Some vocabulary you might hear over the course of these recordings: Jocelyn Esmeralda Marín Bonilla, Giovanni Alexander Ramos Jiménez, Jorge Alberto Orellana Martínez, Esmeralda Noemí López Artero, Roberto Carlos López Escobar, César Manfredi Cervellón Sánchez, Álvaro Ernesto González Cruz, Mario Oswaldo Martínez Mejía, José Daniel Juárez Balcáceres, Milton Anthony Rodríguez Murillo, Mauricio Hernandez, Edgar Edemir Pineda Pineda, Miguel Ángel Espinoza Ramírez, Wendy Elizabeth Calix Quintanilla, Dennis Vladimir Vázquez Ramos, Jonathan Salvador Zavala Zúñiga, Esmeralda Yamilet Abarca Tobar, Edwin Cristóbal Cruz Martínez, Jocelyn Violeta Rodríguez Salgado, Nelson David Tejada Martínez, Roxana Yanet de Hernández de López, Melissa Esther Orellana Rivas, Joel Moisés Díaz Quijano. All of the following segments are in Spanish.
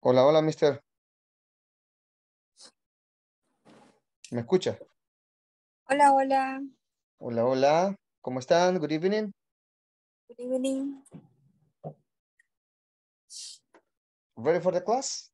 Hola, hola, mister. ¿Me escucha? Hola, hola. Hola, hola. ¿Cómo están? Good evening. Good evening. Ready for the class?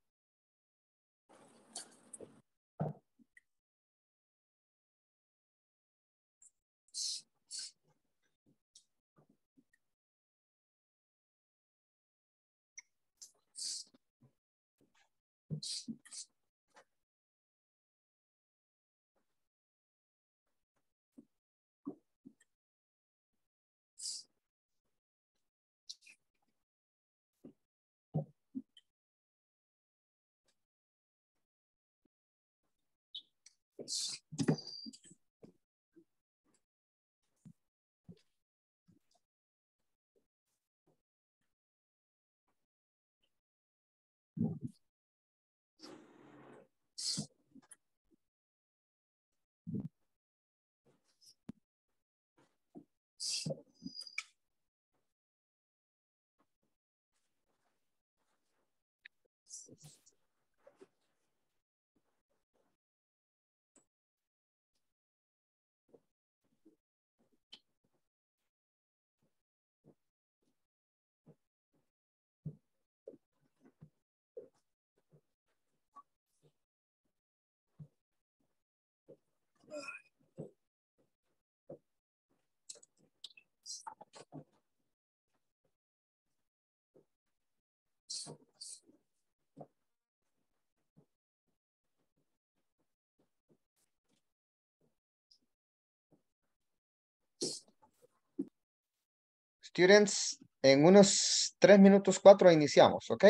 Students, en unos 3 minutos, 4 iniciamos, ¿ok?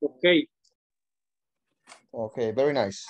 Ok. Ok, very nice.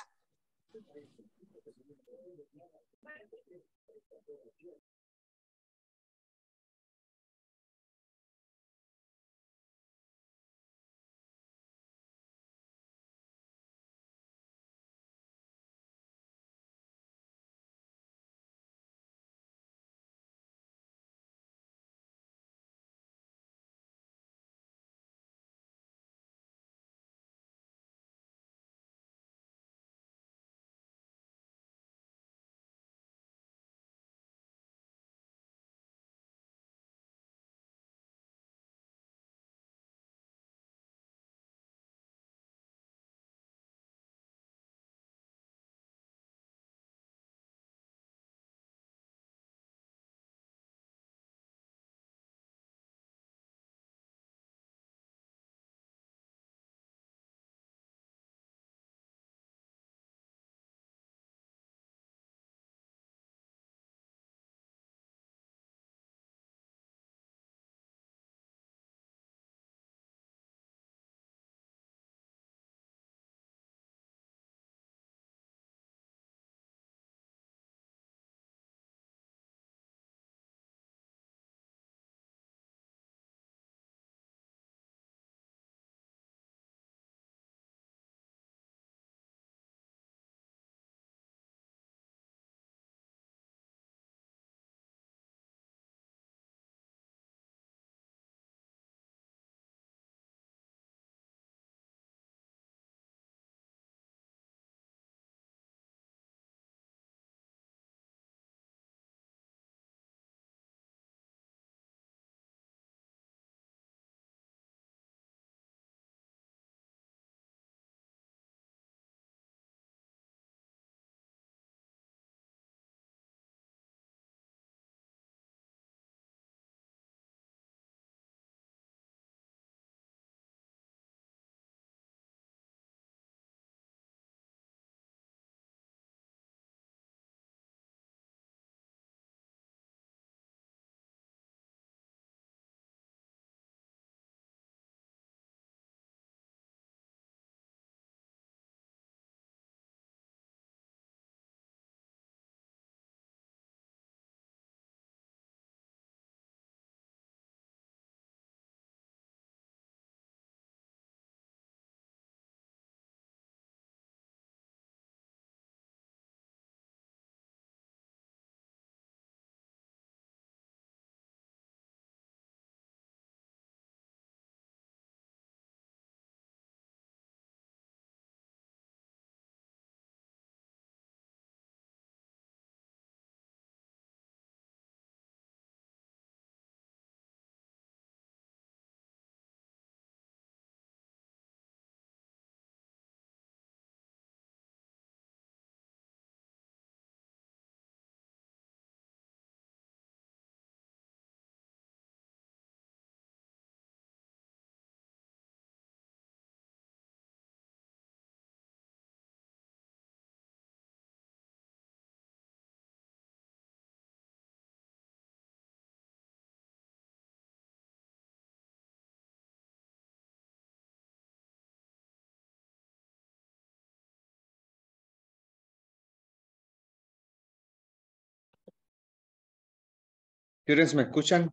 Students, ¿me escuchan?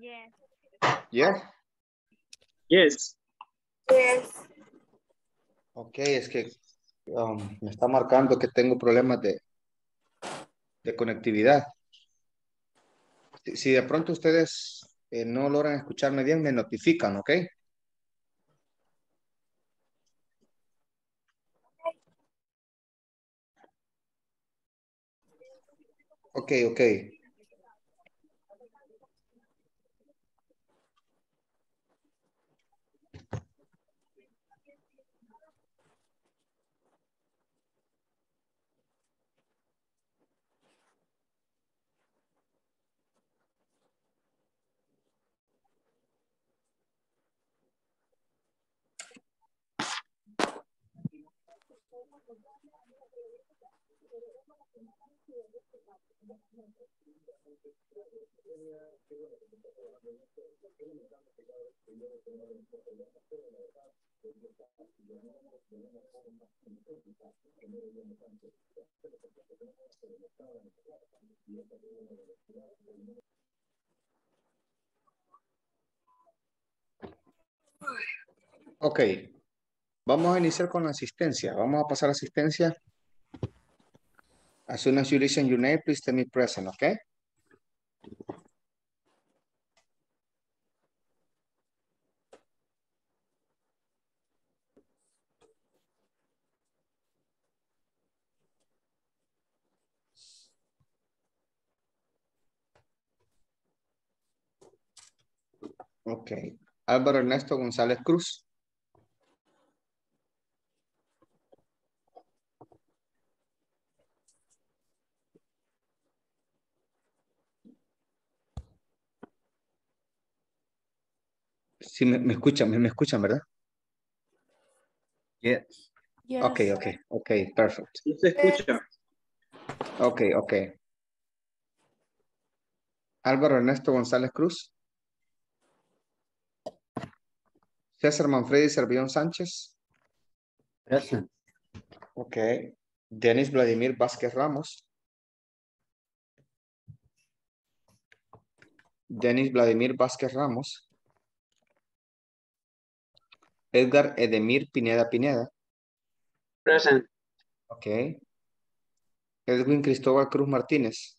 Yes. Yes. Yes. Yes. Ok, es que me está marcando que tengo problemas de conectividad. Si de pronto ustedes no logran escucharme bien, me notifican, ¿ok? Ok. Ok, vamos a iniciar con la asistencia. Vamos a pasar a asistencia. As soon as you listen your name, please tell me present, okay? Okay. Álvaro Ernesto González Cruz. Sí, me escuchan, ¿verdad? Yes. Yes. Ok, perfect. Sí, se escucha. Ok. Álvaro Ernesto González Cruz. César Manfredi Cervellón Sánchez. Present. Ok. Dennis Vladimir Vázquez Ramos. Edgar Edemir Pineda Pineda. Present. Ok. Edwin Cristóbal Cruz Martínez.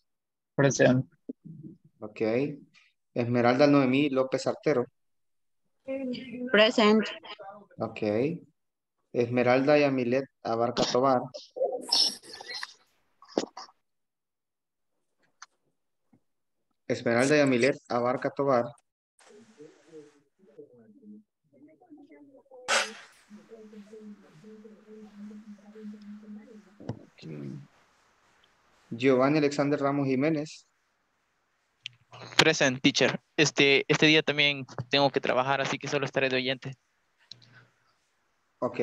Present. Ok. Esmeralda Noemí López Artero. Present. Ok. Esmeralda Yamilet Abarca Tobar. Giovanni Alexander Ramos Jiménez. Present, teacher. Este día también tengo que trabajar, así que solo estaré de oyente. Ok.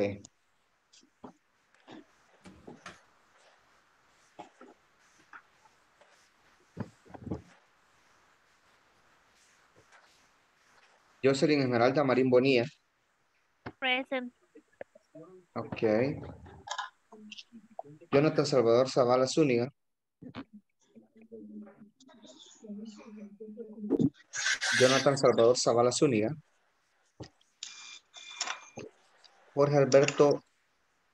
Jocelyn Esmeralda Marín Bonilla. Present. Ok. Jonathan Salvador Zavala Zúñiga. Jorge Alberto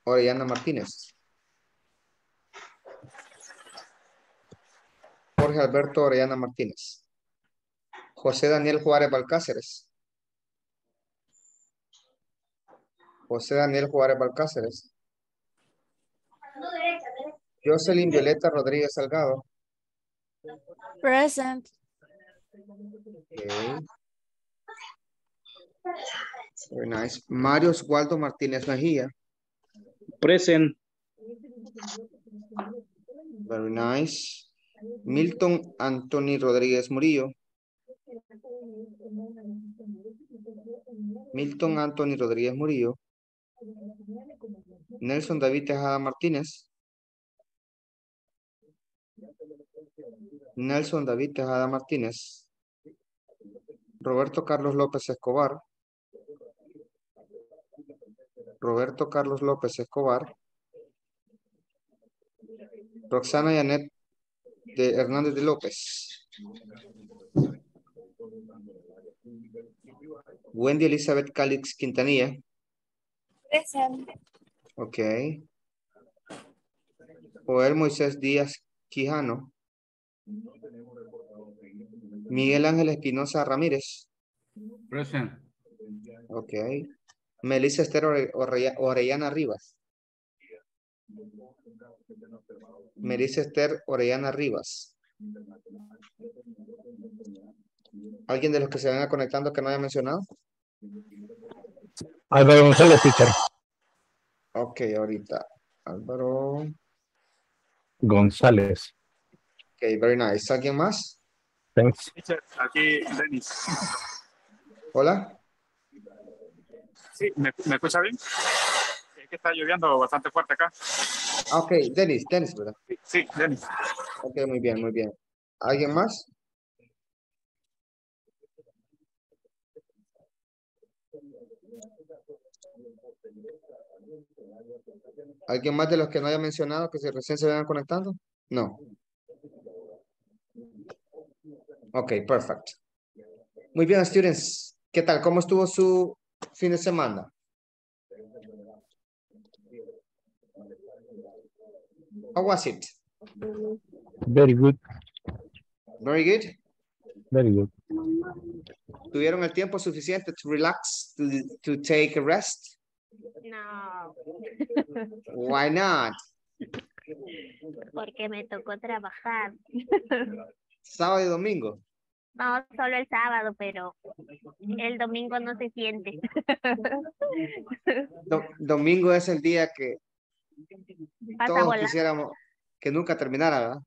Orellana Martínez. José Daniel Juárez Balcáceres. Jocelyn Violeta Rodríguez Salgado. Present. Okay. Very nice. Mario Oswaldo Martínez Mejía. Present. Very nice. Milton Anthony Rodríguez Murillo. Nelson David Tejada Martínez. Roberto Carlos López Escobar. Roxana Yanet de Hernández de López. Wendy Elizabeth Calix Quintanilla. Presente. Ok. Joel Moisés Díaz Quijano. Miguel Ángel Espinoza Ramírez. Presente. Ok. Melissa Esther Orellana Rivas. Melissa Esther Orellana Rivas. ¿Alguien de los que se venga conectando que no haya mencionado? Álvaro González, teacher. Ok, ahorita. Álvaro González. Ok, very nice. ¿Alguien más? Thanks. Aquí, Dennis. Hola. Sí, ¿me escucha bien? Es que está lloviendo bastante fuerte acá. Ok, Dennis, ¿verdad? Sí, Dennis. Ok, muy bien. ¿Alguien más? ¿Alguien más de los que no haya mencionado que recién se vayan conectando? No. Ok, perfecto. Muy bien, students. ¿Qué tal? ¿Cómo estuvo su fin de semana? How was it? Very good. Very good? Very good. ¿Tuvieron el tiempo suficiente to relax, to take a rest? No. Why not? Porque me tocó trabajar. ¿Sábado y domingo? No, solo el sábado, pero el domingo no se siente. Domingo es el día que pasa todos volando. Quisiéramos que nunca terminara, ¿verdad?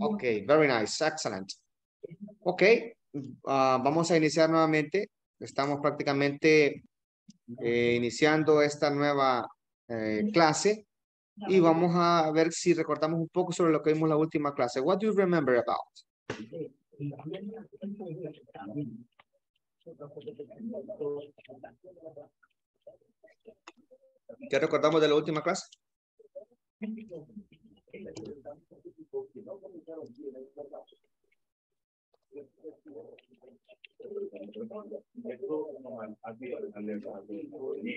Ok, very nice, excellent. Ok, vamos a iniciar nuevamente. Estamos prácticamente iniciando esta nueva clase y vamos a ver si recordamos un poco sobre lo que vimos la última clase. What do you remember about? ¿Qué recordamos de la última clase?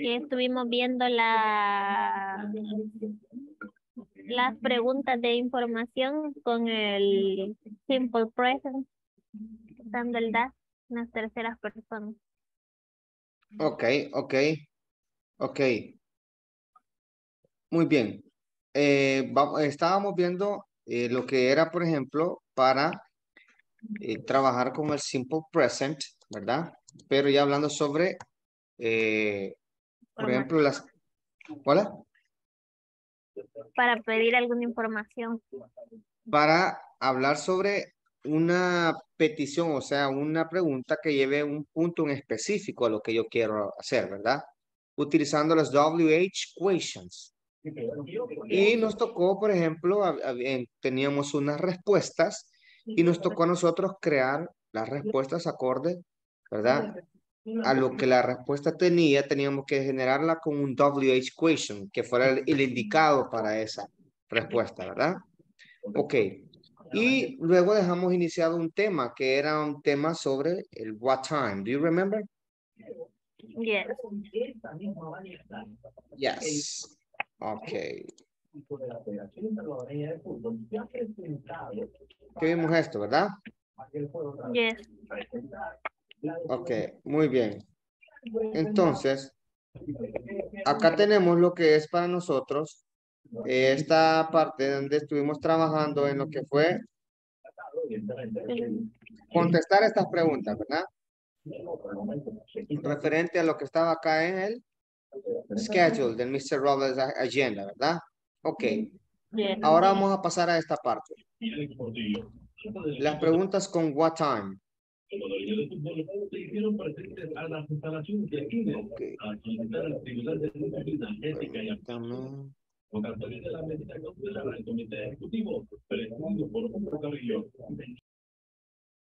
Estuvimos viendo las preguntas de información con el simple present, dando el DAS en las terceras personas. Ok. Muy bien. Estábamos viendo lo que era, por ejemplo, para trabajar con el simple present, ¿verdad? Pero ya hablando sobre, por ejemplo, las... ¿Hola? Para pedir alguna información. Para hablar sobre una petición, o sea, una pregunta que lleve un punto en específico a lo que yo quiero hacer, ¿verdad? Utilizando las WH questions. Y nos tocó, por ejemplo, teníamos unas respuestas y nos tocó a nosotros crear las respuestas acorde, ¿verdad? A lo que la respuesta tenía, teníamos que generarla con un WH question, que fuera el indicado para esa respuesta, ¿verdad? Ok. Y luego dejamos iniciado un tema, que era un tema sobre el what time. Do you remember? Yes. Yes. Okay. ¿Qué vimos esto, verdad? Yes. Ok, muy bien. Entonces, acá tenemos lo que es para nosotros esta parte donde estuvimos trabajando en lo que fue contestar estas preguntas, ¿verdad? Referente a lo que estaba acá en el schedule del Mr. Robles Agenda, ¿verdad? Ok. Ahora vamos a pasar a esta parte. Las preguntas con what time.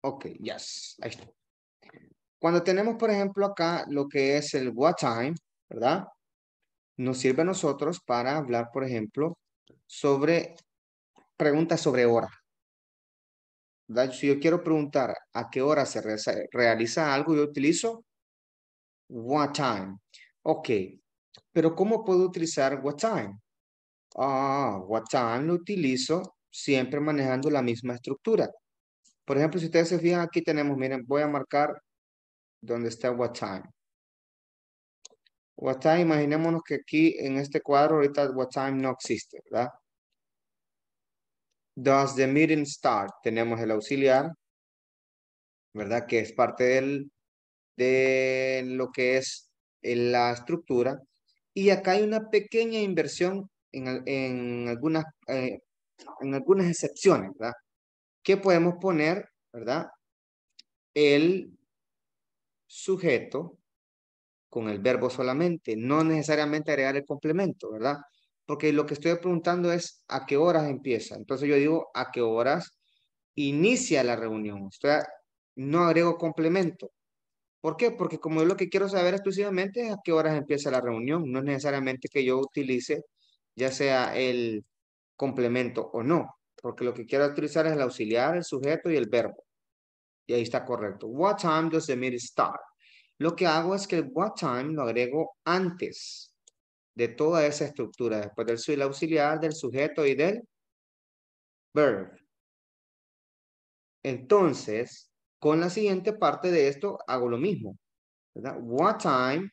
Okay. Ok, yes. Ahí está. Cuando tenemos, por ejemplo, acá lo que es el what time, ¿verdad? nos sirve a nosotros para hablar, por ejemplo, sobre preguntas sobre hora. ¿Verdad? Si yo quiero preguntar a qué hora se realiza algo, yo utilizo what time. Ok, pero ¿cómo puedo utilizar what time? What time lo utilizo siempre manejando la misma estructura. Por ejemplo, si ustedes se fijan, aquí tenemos, miren, voy a marcar donde está what time. What time, imaginémonos que aquí en este cuadro ahorita what time no existe, ¿verdad? Does the meeting start? Tenemos el auxiliar, ¿verdad? Que es parte de lo que es la estructura. Y acá hay una pequeña inversión en algunas excepciones, ¿verdad? Que podemos poner, ¿verdad? El sujeto con el verbo solamente, no necesariamente agregar el complemento, ¿verdad? Porque lo que estoy preguntando es a qué horas empieza. Entonces yo digo a qué horas inicia la reunión. O sea, no agrego complemento. ¿Por qué? Porque como yo lo que quiero saber exclusivamente es a qué horas empieza la reunión. No es necesariamente que yo utilice ya sea el complemento o no. Porque lo que quiero utilizar es el auxiliar, el sujeto y el verbo. Y ahí está correcto. What time does the meeting start? Lo que hago es que el what time lo agrego antes de toda esa estructura. Después del auxiliar, del sujeto y del verbo. Entonces, con la siguiente parte de esto hago lo mismo, ¿verdad? What time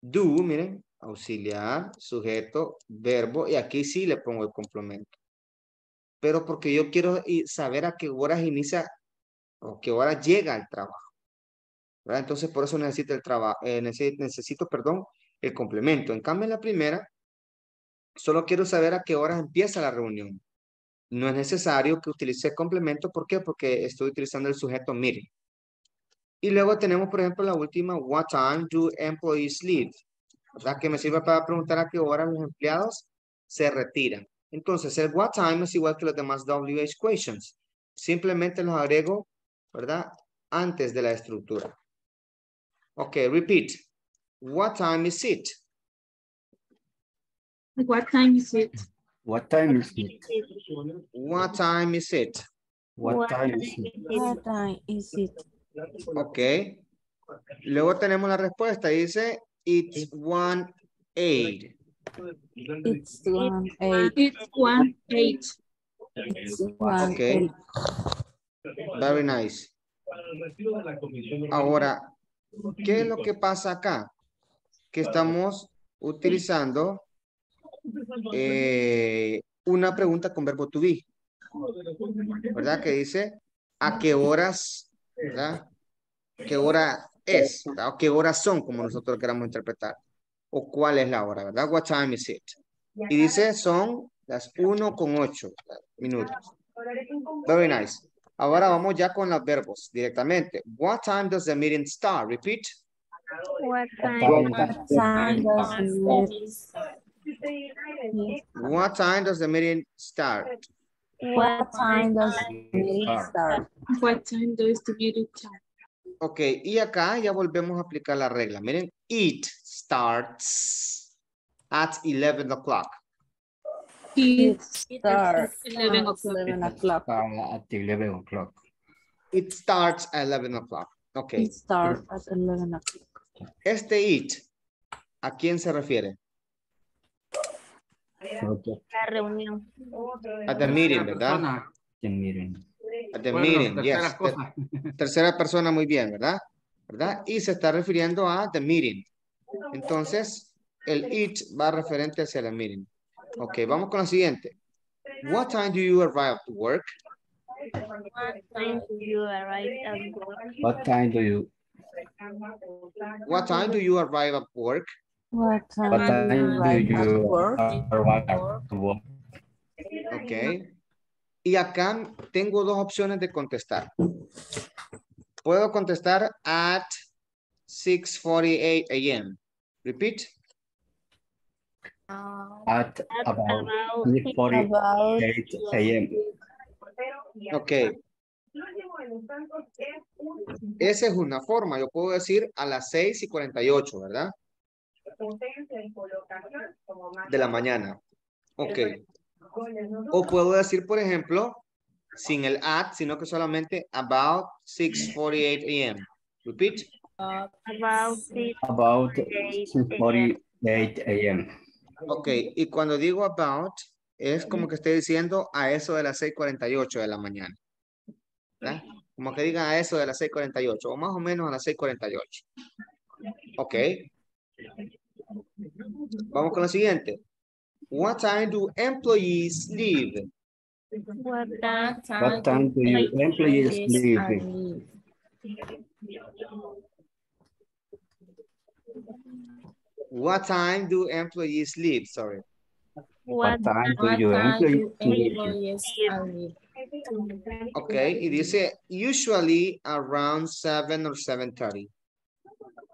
do, miren, auxiliar, sujeto, verbo. Y aquí sí le pongo el complemento. Pero porque yo quiero saber a qué horas inicia o qué horas llega el trabajo, ¿verdad? Entonces por eso necesito el trabajo, necesito, perdón, el complemento. En cambio en la primera, solo quiero saber a qué horas empieza la reunión. No es necesario que utilice el complemento. ¿Por qué? Porque estoy utilizando el sujeto mire. Y luego tenemos, por ejemplo, la última, what time do employees leave? ¿Verdad? Que me sirve para preguntar a qué horas los empleados se retiran. Entonces, el what time es igual que los demás WH questions. Simplemente los agrego, ¿verdad? Antes de la estructura. Ok, repeat. What time is it? What time is it? What time is it? What time is it? What time is it? What time is it? Ok. Luego tenemos la respuesta. Dice, it's 1:08. It's 1:08. It's 1:08. Okay. Very nice. Ahora, ¿qué es lo que pasa acá? Que estamos utilizando una pregunta con verbo to be, ¿verdad? Que dice ¿a qué horas? ¿Verdad? ¿Qué hora es? ¿Verdad? ¿O qué horas son? Como nosotros queramos interpretar. O cuál es la hora, ¿verdad? What time is it? Y dice, son las 1:08 minutos. Very nice. Ahora vamos ya con los verbos directamente. What time does the meeting start? Repeat. What time does the meeting start? What time does the meeting start? What time does the meeting start? What time does the meeting start? Ok, y acá ya volvemos a aplicar la regla. Miren, it starts at 11 o'clock. It starts at 11 o'clock. At 11 o'clock. It starts at 11 o'clock. Ok. It starts at 11 o'clock. Este it, ¿a quién se refiere? La reunión. At the meeting, ¿verdad? The meeting. The bueno, meeting, tercera, yes. Cosa. Tercera persona, muy bien, ¿verdad? ¿Verdad? Y se está refiriendo a the meeting. Entonces, el it va referente hacia la meeting. Ok, vamos con la siguiente. What time do you arrive to work? What time do you arrive at work? What time do you? What time do you arrive at work? What time do you arrive at work? Ok. Y acá tengo dos opciones de contestar. Puedo contestar at 6:48 a.m. Repeat. At about 6:48 a.m. Ok. Esa es una forma. Yo puedo decir a las 6:48, ¿verdad? de la mañana. Ok. O puedo decir, por ejemplo, sin el at, sino que solamente about 6:48 a.m. Repeat. About 6:48 a.m. Ok, y cuando digo about, es como que estoy diciendo a eso de las 6:48 de la mañana. ¿Verdad? Como que digan a eso de las 6:48, o más o menos a las 6:48. Ok. Vamos con lo siguiente. What time do employees leave? What time do employees leave? What time do employees leave? Sorry. What time do you employees leave? Okay, y dice usually around 7 or 7:30.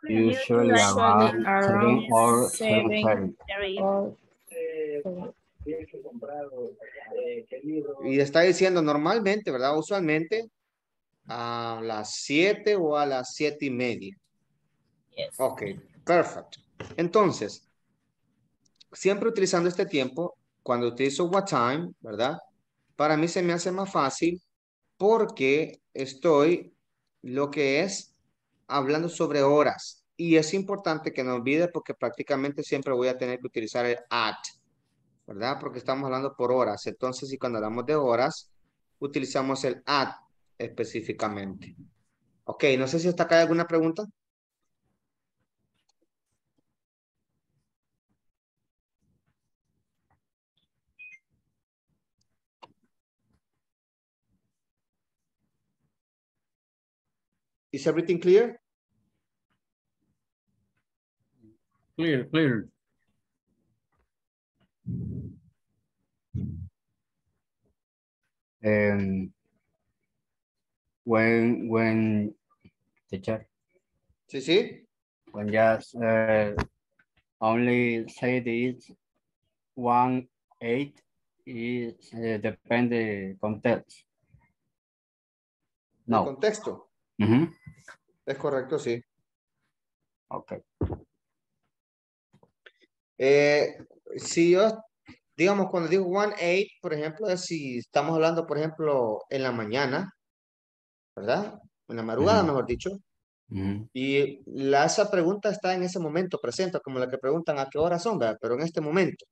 Usually around 7 or 7:30. Y está diciendo normalmente, ¿verdad? Usualmente a las 7 o a las 7:30. Yes. Ok, perfecto. Entonces, siempre utilizando este tiempo, cuando utilizo what time, ¿verdad? Para mí se me hace más fácil porque estoy lo que es hablando sobre horas. Y es importante que no olvide porque prácticamente siempre voy a tener que utilizar el at, ¿verdad? Porque estamos hablando por horas. Entonces, si cuando hablamos de horas, utilizamos el at específicamente. Ok, no sé si hasta acá hay alguna pregunta. Is everything clear? Clear. And when teacher, when just only say this 1:08 is depend the context. No. El contexto. Uh-huh. Es correcto, sí. Okay. Si yo, digamos, cuando digo 1:08, por ejemplo, es si estamos hablando, por ejemplo, en la mañana, ¿verdad? En la madrugada, mejor dicho. Y esa pregunta está en ese momento presente, como la que preguntan a qué hora son, ¿verdad? Pero en este momento.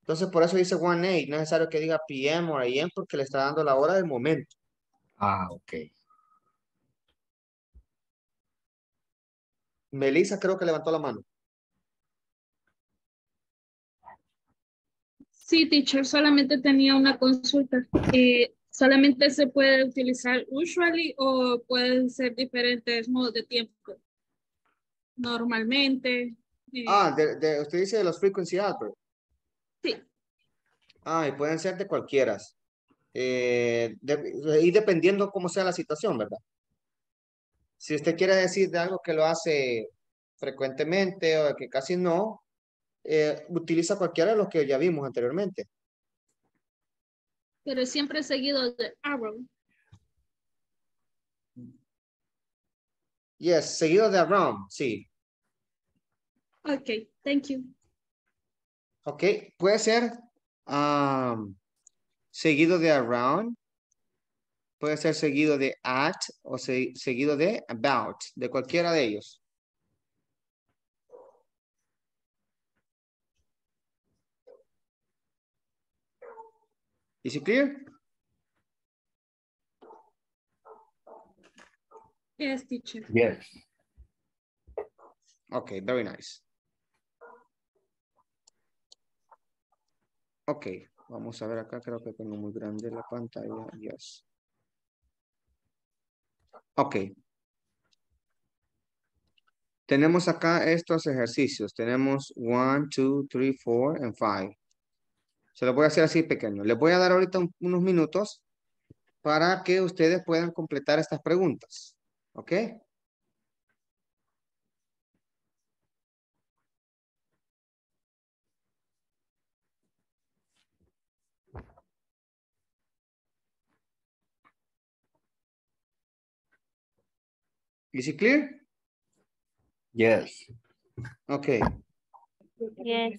Entonces, por eso dice 1:08. No es necesario que diga PM o AM porque le está dando la hora del momento. Ah, ok. Melissa creo que levantó la mano. Sí, teacher, solamente tenía una consulta. ¿Solamente se puede utilizar usually o pueden ser diferentes modos de tiempo? Normalmente. Usted dice de los frequency adverbs. Sí. Y pueden ser de cualquiera. Y dependiendo cómo sea la situación, ¿verdad? Si usted quiere decir de algo que lo hace frecuentemente o que casi no, utiliza cualquiera de los que ya vimos anteriormente. Pero siempre seguido de around. Yes, seguido de around, sí. Ok, thank you. Ok, puede ser seguido de around, puede ser seguido de at o seguido de about, de cualquiera de ellos. Is it clear? Yes, teacher. Yes. Okay, very nice. Okay, vamos a ver acá, creo que tengo muy grande la pantalla. Yes. Okay. Tenemos acá estos ejercicios. Tenemos 1, 2, 3, 4, and 5. Se lo voy a hacer así pequeño. Les voy a dar ahorita unos minutos para que ustedes puedan completar estas preguntas. ¿Ok? ¿Is it clear? Yes. Ok. Yes.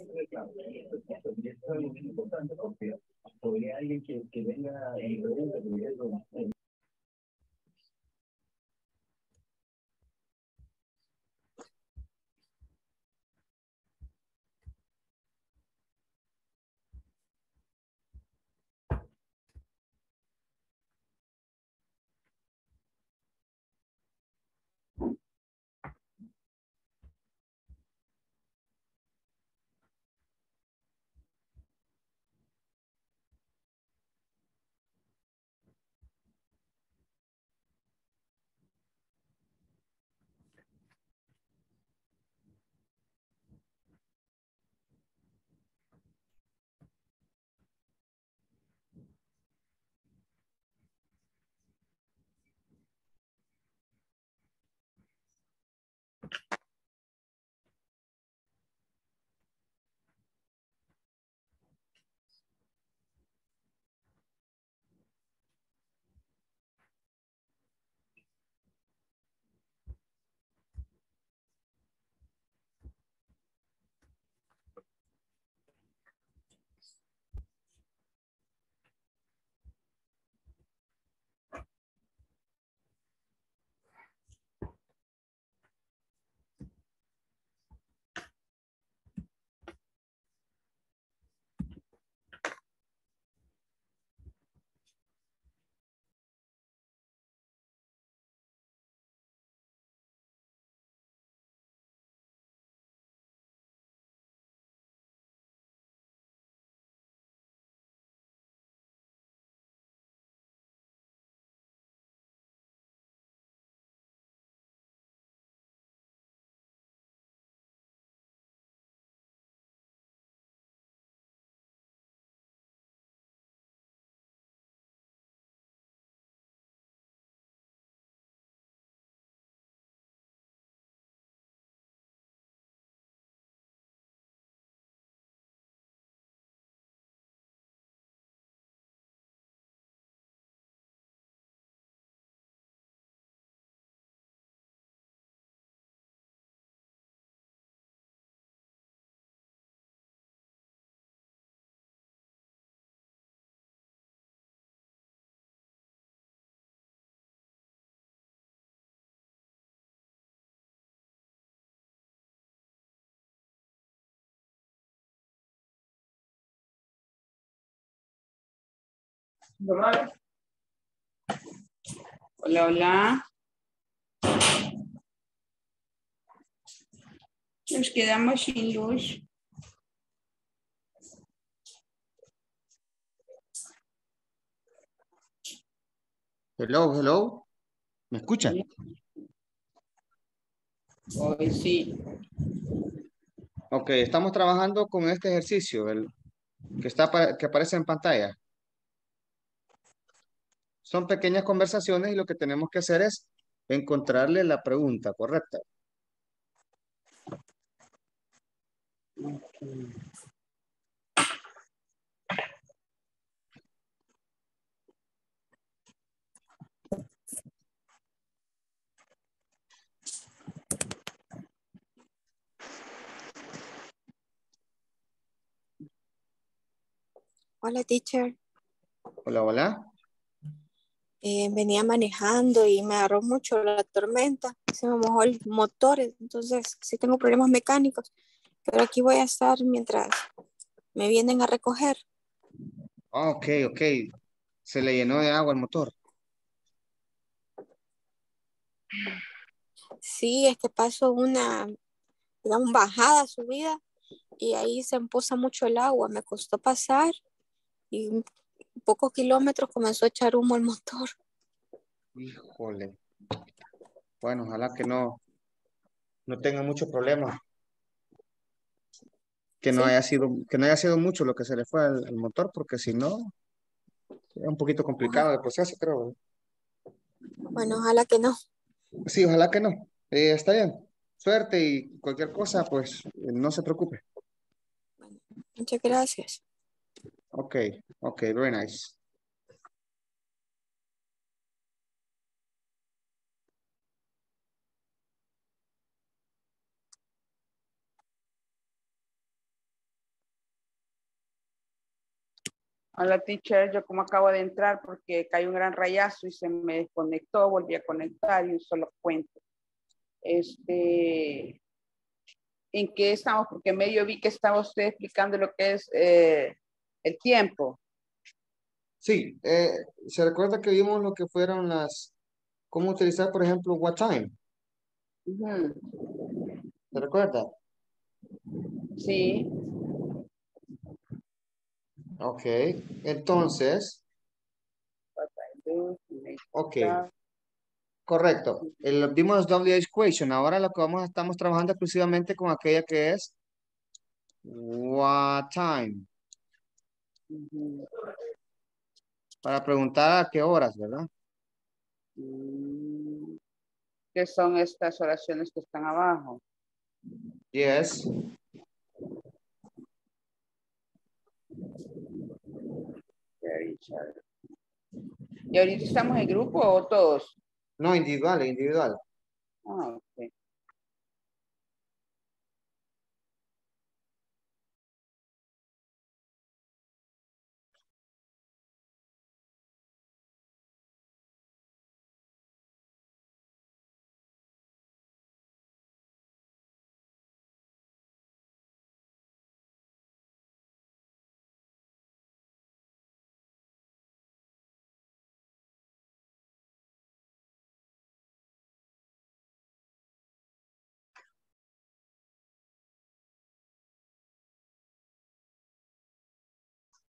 Hola, hola. Nos quedamos sin luz. Hello, hello. ¿Me escuchan? Hoy sí. Ok, estamos trabajando con este ejercicio, el que está, que aparece en pantalla. Son pequeñas conversaciones y lo que tenemos que hacer es encontrarle la pregunta correcta. Hola, teacher. Hola, hola. Venía manejando y me agarró mucho la tormenta, se me mojó el motor, entonces sí tengo problemas mecánicos, pero aquí voy a estar mientras me vienen a recoger. Ok, ok. Se le llenó de agua el motor. Sí, es que pasó una bajada, subida, y ahí se empoza mucho el agua, me costó pasar y... pocos kilómetros comenzó a echar humo el motor. Híjole. Bueno, ojalá que no tenga muchos problemas. Que no, sí. haya sido mucho lo que se le fue al motor, porque si no, es un poquito complicado el proceso, creo. Bueno, ojalá que no. Sí, ojalá que no. Está bien. Suerte y cualquier cosa, pues no se preocupe. Bueno, muchas gracias. Okay, okay, very nice. Hola, teacher, yo como acabo de entrar porque cayó un gran rayazo y se me desconectó, volví a conectar y un solo cuento. ¿En qué estamos? Porque medio vi que estaba usted explicando lo que es el tiempo. Sí, se recuerda que vimos lo que fueron las, cómo utilizar, por ejemplo, what time. Uh-huh. ¿Se recuerda? Sí. Ok, entonces. Ok, correcto. Vimos WH question. Ahora lo que estamos trabajando exclusivamente con aquella que es what time. Para preguntar a qué horas, ¿verdad? ¿Qué son estas oraciones que están abajo? Yes. ¿Y ahorita estamos en grupo o todos? No, individual, individual. Ah, ok.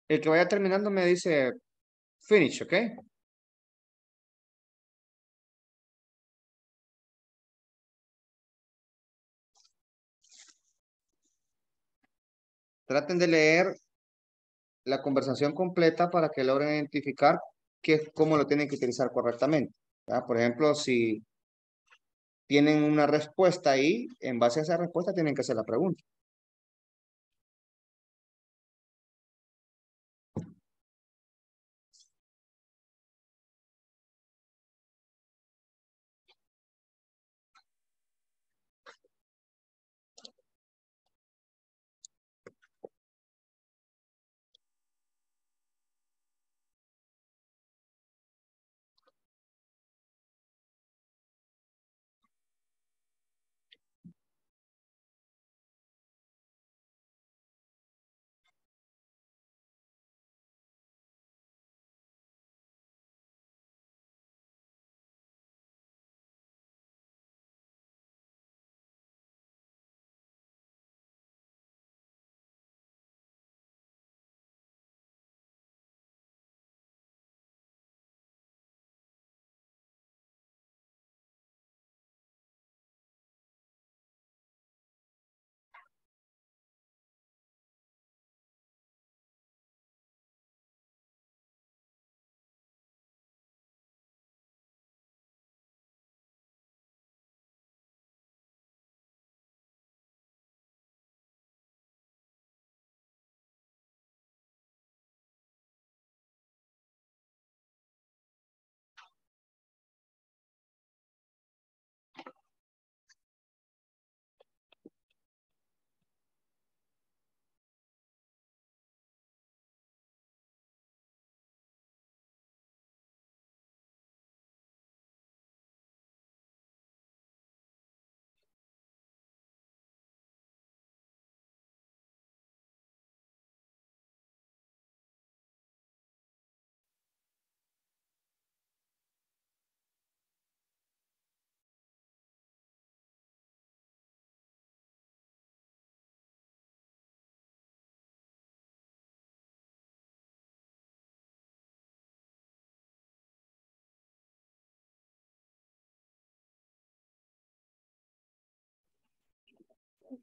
El que vaya terminando me dice finish, ¿ok? Traten de leer la conversación completa para que logren identificar cómo lo tienen que utilizar correctamente, ¿verdad? Por ejemplo, si tienen una respuesta ahí, en base a esa respuesta tienen que hacer la pregunta.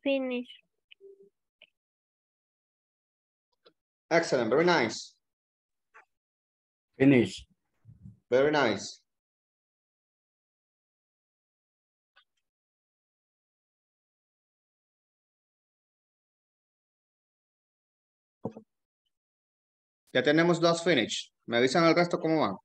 Finish. Excellent. Very nice. Finish. Very nice. Ya tenemos dos finish. Me avisan al resto cómo van.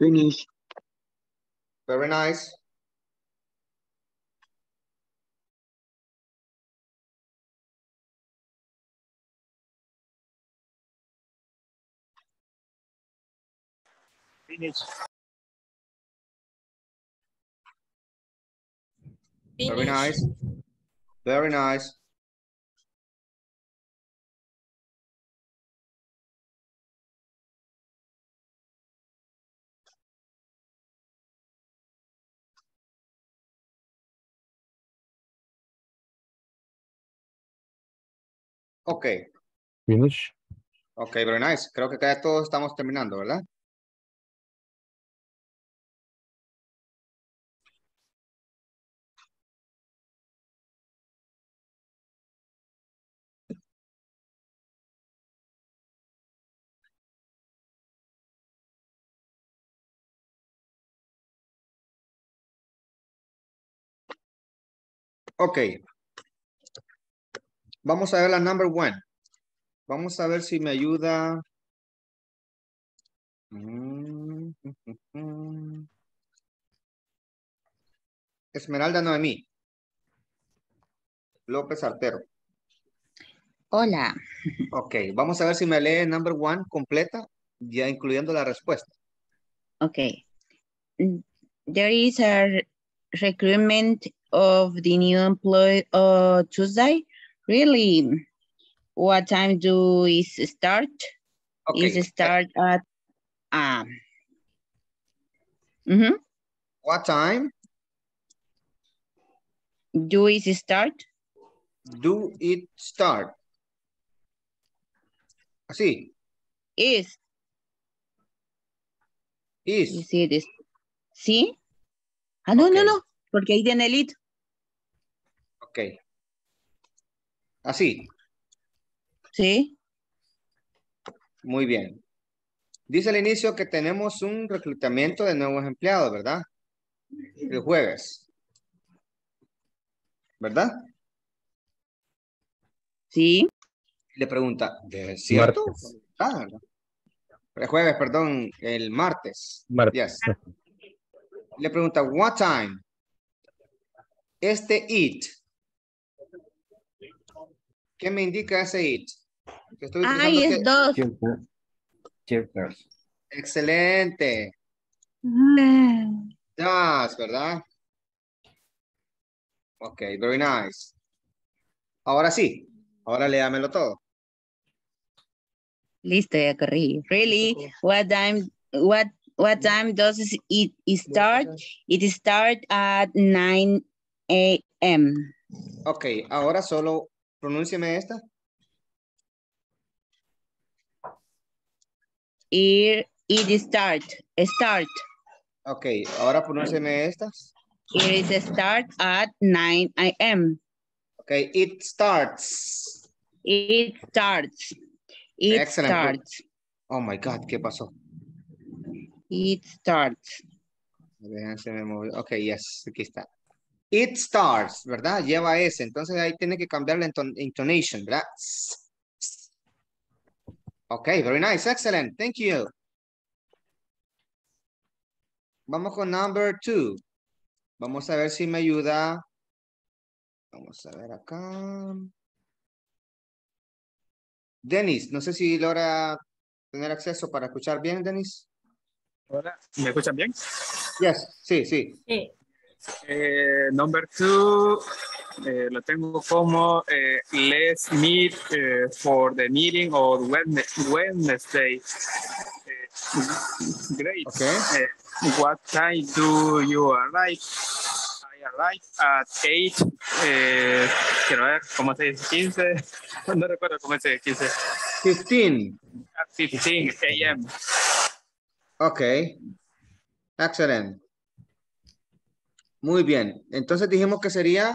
Finish. Very nice. Finish. Finish. Very nice. Very nice. Ok. Finish. Ok, very nice. Creo que ya todos estamos terminando, ¿verdad? Ok. Vamos a ver la number one. Vamos a ver si me ayuda. Esmeralda Noemí López Artero. Hola. Ok, vamos a ver si me lee number one completa, ya incluyendo la respuesta. Ok. There is a recruitment of the new employee Tuesday. Really, what time do is start? Okay. Is start at What time? Do it start? Do it start? Así. Is. Is. Is it is. Sí. Ah, no, okay. no. Porque ahí tiene el it. Okay. Así. Sí. Muy bien. Dice al inicio que tenemos un reclutamiento de nuevos empleados, ¿verdad? El jueves. ¿Verdad? Sí. Le pregunta, ¿es cierto? Ah, el jueves, perdón, el martes. Martes. Yes. Le pregunta, what time? Este it. ¿Qué me indica ese it? Ahí es dos. Excelente. Dos, ¿verdad? Ok, very nice. Ahora sí. Ahora léamelo todo. Listo, ya corrí. Really, what time does it start? It starts at 9 a.m. Ok, ahora solo... Pronúnciame esta. It start. Start. Ok, ahora pronúnciame estas. It is start at 9 a.m. Ok, it starts. It starts. It Excellent. Starts. Oh my God, ¿qué pasó? It starts. Ok, yes, aquí está. It starts, ¿verdad? Lleva S. Entonces ahí tiene que cambiar la intonation, ¿verdad? Ok, very nice. Excellent. Thank you. Vamos con number two. Vamos a ver si me ayuda. Vamos a ver acá. Dennis, no sé si logra tener acceso para escuchar bien, Dennis. Hola, ¿me escuchan bien? Yes, sí, sí. Sí. Number two, lo tengo como let's meet for the meeting on Wednesday. Great. Okay. What time do you arrive? I arrive at 8. Quiero ver cómo se dice 15. No recuerdo cómo se dice 15. 15. At 15 a.m. Okay. Excellent. Muy bien. Entonces dijimos que sería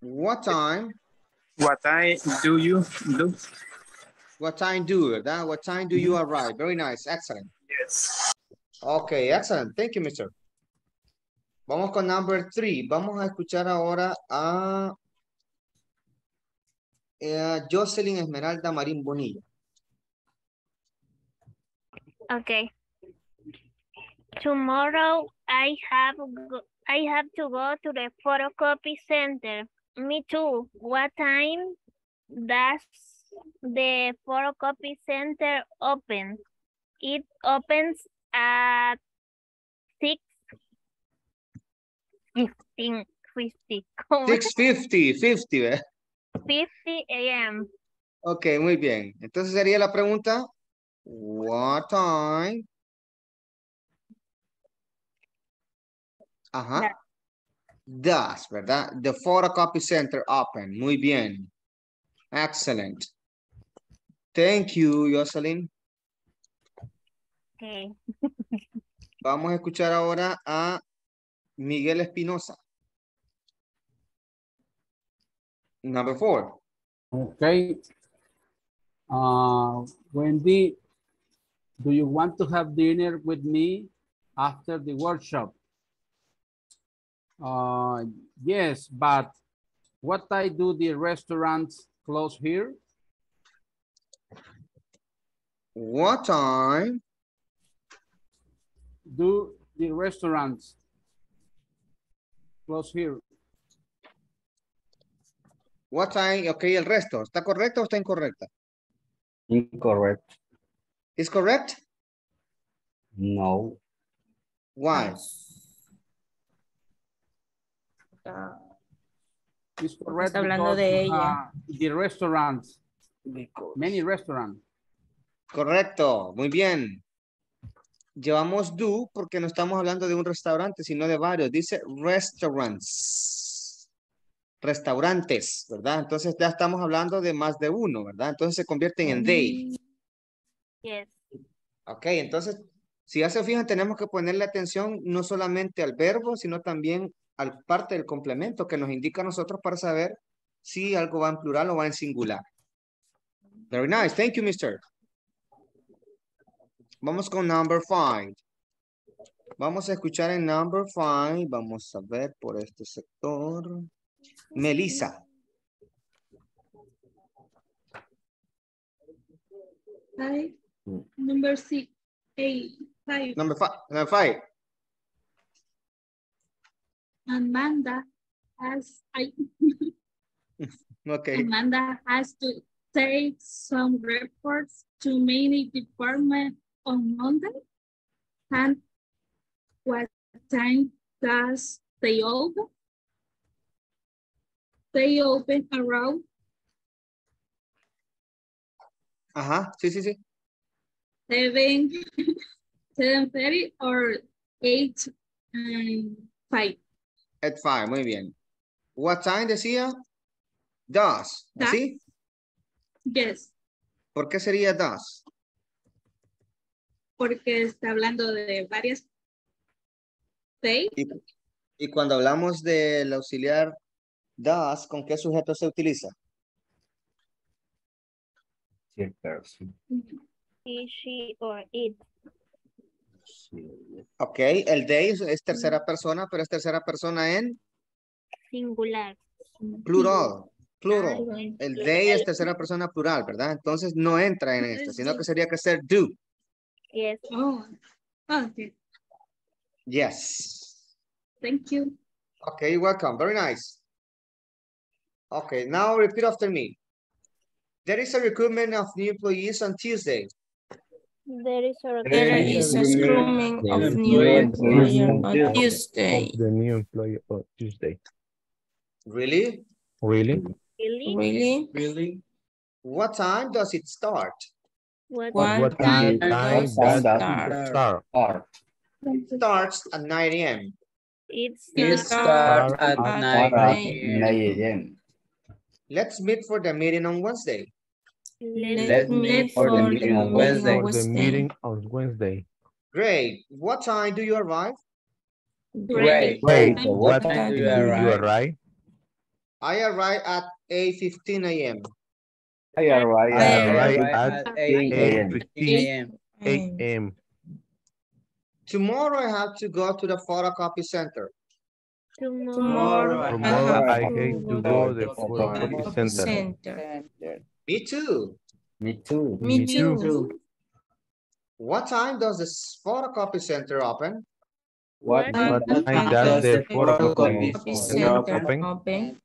what time? What time do you do? What time do, ¿verdad? What time do you arrive? Very nice. Excellent. Yes. Okay, excellent. Thank you, mister. Vamos con number three. Vamos a escuchar ahora a Jocelyn Esmeralda Marín Bonilla. Okay. Tomorrow I have to go to the photocopy center. Me too. What time does the photocopy center open? It opens at 6:50 a.m. Ok, muy bien. Entonces sería la pregunta, what time? Ajá. Does, ¿verdad? The photocopy center open. Muy bien. Excellent. Thank you, Jocelyn. Okay. Vamos a escuchar ahora a Miguel Espinoza. Number 4. Okay. Wendy, do you want to have dinner with me after the workshop? Yes, but what time do the restaurants close here? What time do the restaurants close here? What time? Okay, el resto. ¿Está correcto o está incorrecta? Incorrect. Is correct? No. Why? Is correct. Está hablando de ella. The restaurants. Because. Many restaurants. Correcto. Muy bien. Llevamos do porque no estamos hablando de un restaurante, sino de varios. Dice restaurants. Restaurantes, ¿verdad? Entonces ya estamos hablando de más de uno, ¿verdad? Entonces se convierten en they. Yes. Ok, entonces, si ya se fijan, tenemos que ponerle atención no solamente al verbo, sino también al parte del complemento que nos indica a nosotros para saber si algo va en plural o va en singular. Very nice. Thank you, mister. Vamos con number 5. Vamos a escuchar en number 5. Vamos a ver por este sector. Melissa. Hi. Number 5. Number 5. Amanda has okay. Amanda has to take some reports to many departments on Monday. And what time does they open? They open around. Ajá, sí, sí, sí. 7:30 or 8:05. 8:05, muy bien. What time decía? Does, ¿sí? Yes. ¿Por qué sería does? Porque está hablando de varias. Y cuando hablamos del auxiliar does, ¿con qué sujeto se utiliza? He, she, or it. Ok, el they es tercera persona, pero es tercera persona en singular. Plural. El they es tercera persona plural, ¿verdad? Entonces no entra en esto, sino que sería que ser do. Yes. Oh, okay. Yes. Thank you. Okay, welcome. Very nice. Okay, now repeat after me. There is a recruitment of new employees on Tuesday. There is a recruitment of new employees on Tuesday. Really? What time does it start? What time does it start? It starts at 9 a.m. It starts at 9 a.m. Let's meet for the meeting on Wednesday. Let's meet for the meeting on Wednesday. Great. What time do you arrive? Great. What time do you arrive? I arrive at 8:15 a.m. I arrive at 8:15 a.m. Tomorrow I have to go to the photocopy center. Tomorrow I hate to go to the photocopy center. Me too. What time does this photocopy center open? What time does the photocopy center open?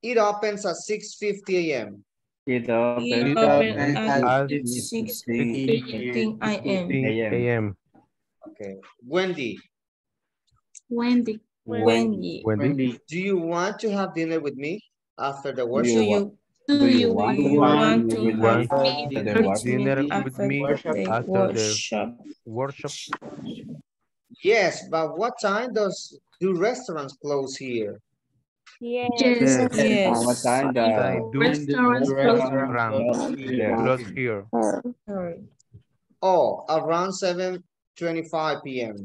It opens at 6:50 a.m. It opens at 6:15 a.m. Okay. Wendy, do you want to have dinner with me after the workshop? Do you want to have dinner with me after the workshop? Yes, but what time do restaurants close here? Yes. What time do restaurants close here? Oh, around 7:25 p.m.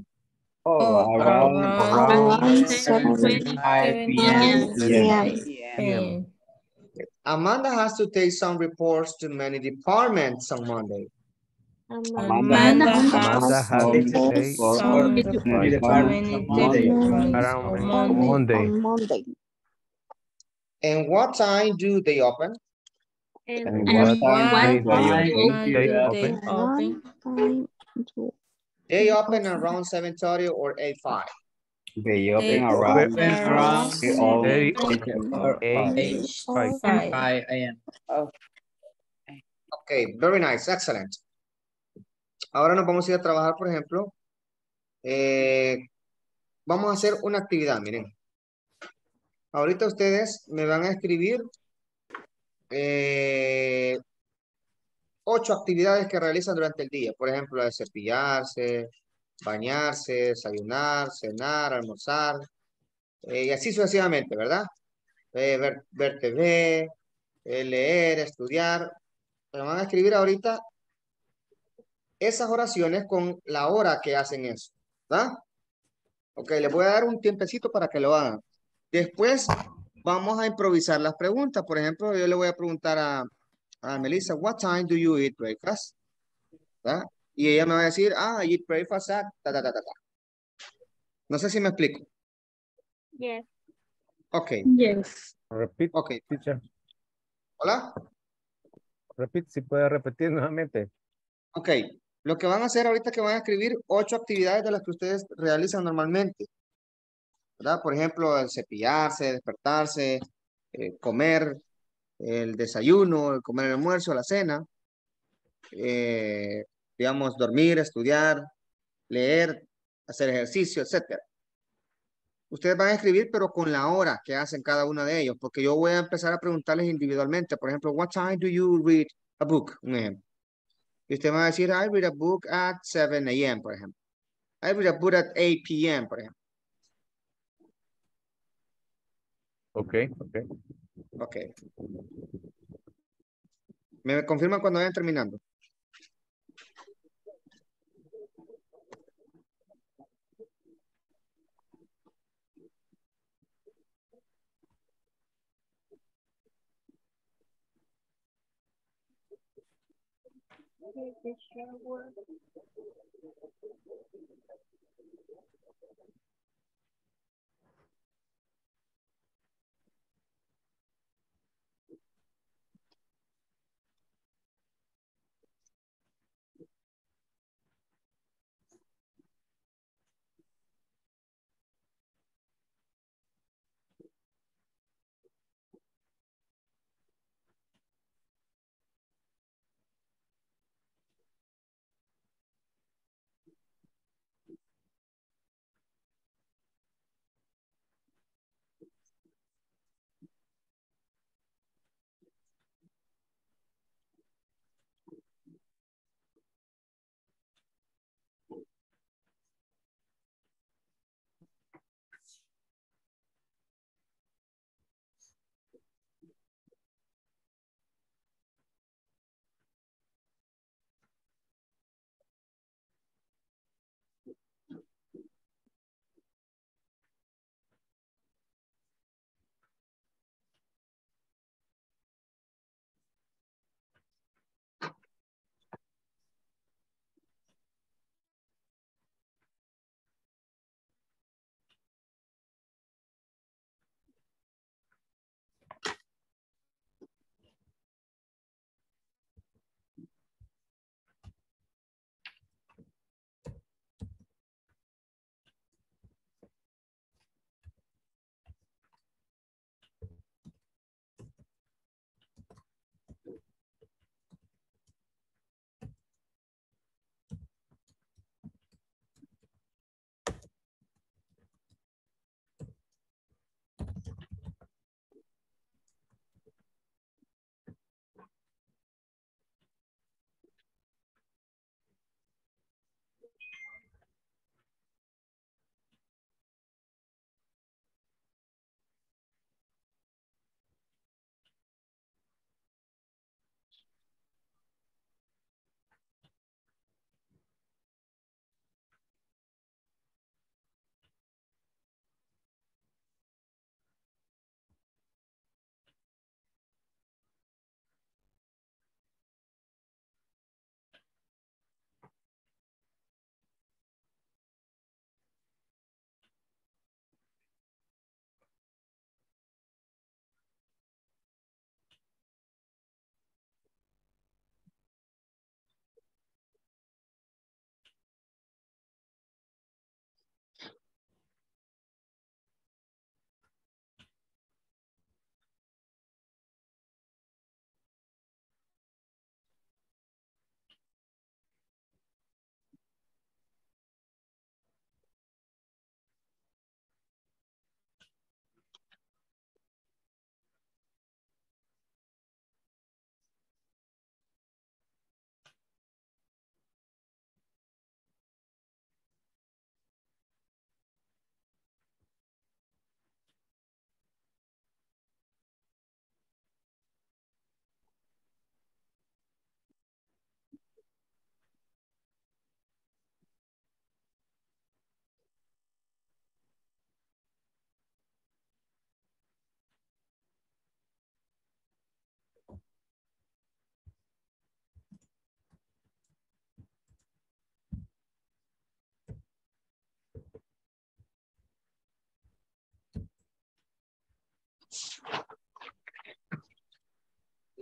Oh, around 7:25 p.m. Amanda has to take some reports to many departments on Monday. Amanda has to take some reports around Monday. And what time do they open? And what time do they open? They open around 7:30 or 8:05. They open around 8:05 a.m. Okay, very nice, excellent. Ahora nos vamos a ir a trabajar, por ejemplo. Vamos a hacer una actividad, miren. Ahorita ustedes me van a escribir 8 actividades que realizan durante el día. Por ejemplo, cepillarse, bañarse, desayunar, cenar, almorzar. Y así sucesivamente, ¿verdad? Ver TV, leer, estudiar. Me van a escribir ahorita esas oraciones con la hora que hacen eso, ¿verdad? Ok, les voy a dar un tiempecito para que lo hagan. Después vamos a improvisar las preguntas. Por ejemplo, yo le voy a preguntar a Melissa, what time do you eat breakfast? ¿Verdad? Y ella me va a decir, I eat breakfast at ta, ta, ta, ta, ta. No sé si me explico. Yes. Ok. Yes. Repite, okay. Teacher. Hola. Repite, si puede repetir nuevamente. Ok. Lo que van a hacer ahorita es que van a escribir 8 actividades de las que ustedes realizan normalmente. ¿Verdad? Por ejemplo, el cepillarse, despertarse, comer, el desayuno, el comer el almuerzo, la cena, digamos, dormir, estudiar, leer, hacer ejercicio, etc. Ustedes van a escribir, pero con la hora que hacen cada uno de ellos, porque yo voy a empezar a preguntarles individualmente. Por ejemplo, what time do you read a book? Un ejemplo. Y usted va a decir, I read a book at 7 a.m., por ejemplo. I read a book at 8 p.m., por ejemplo. Ok. ¿Me confirman cuando vayan terminando?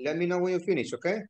Let me know when you finish, okay?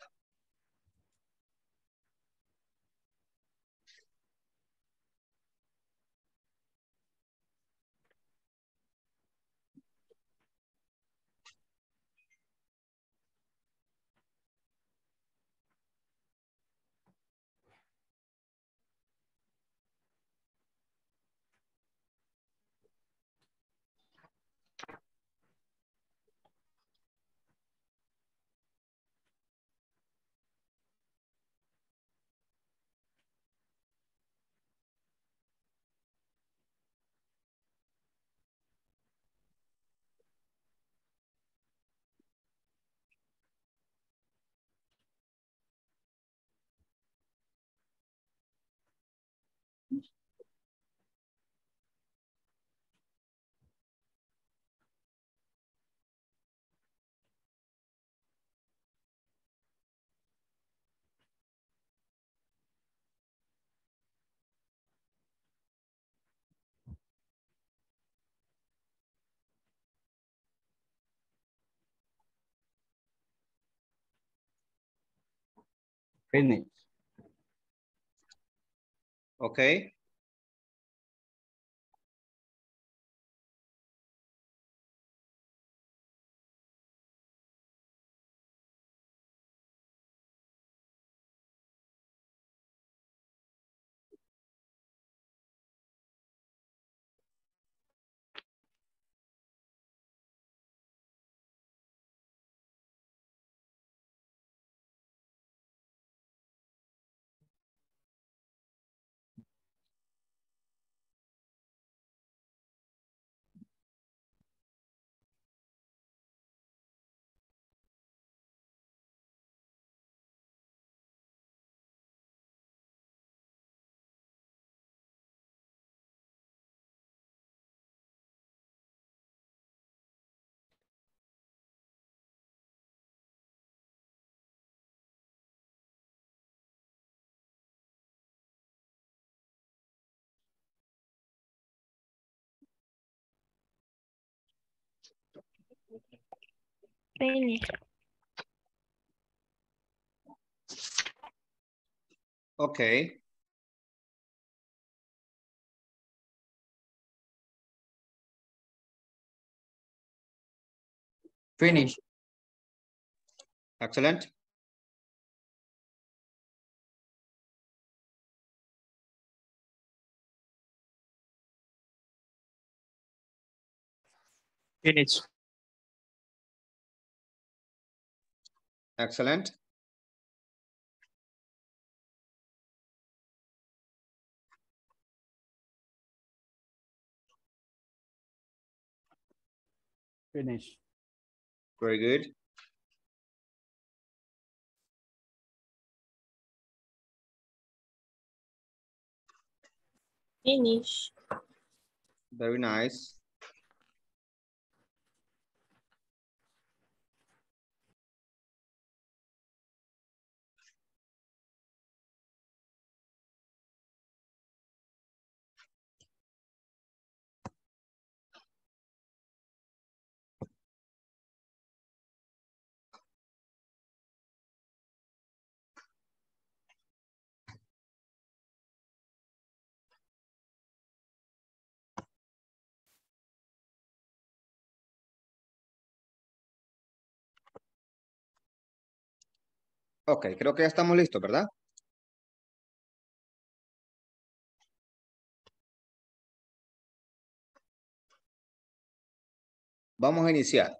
Finish. Okay. Okay. Finish. Excellent. Finish. Excellent. Finish. Very good. Finish. Very nice. Ok, creo que ya estamos listos, ¿verdad? Vamos a iniciar.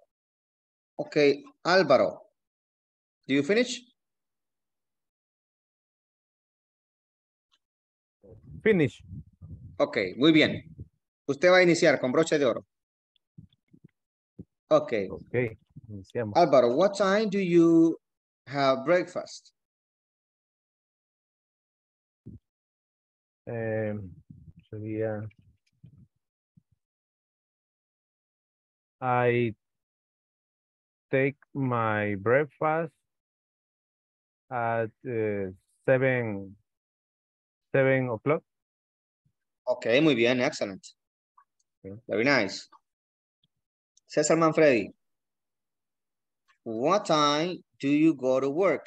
Ok, Álvaro, do you finish? Finish. Ok, muy bien. Usted va a iniciar con broche de oro. Ok. Ok, iniciamos. Álvaro, what time do you have breakfast? 7 I take my breakfast at 7 o'clock. Okay, muy bien, excellent. Very nice. César Manfredi, What time do you go to work?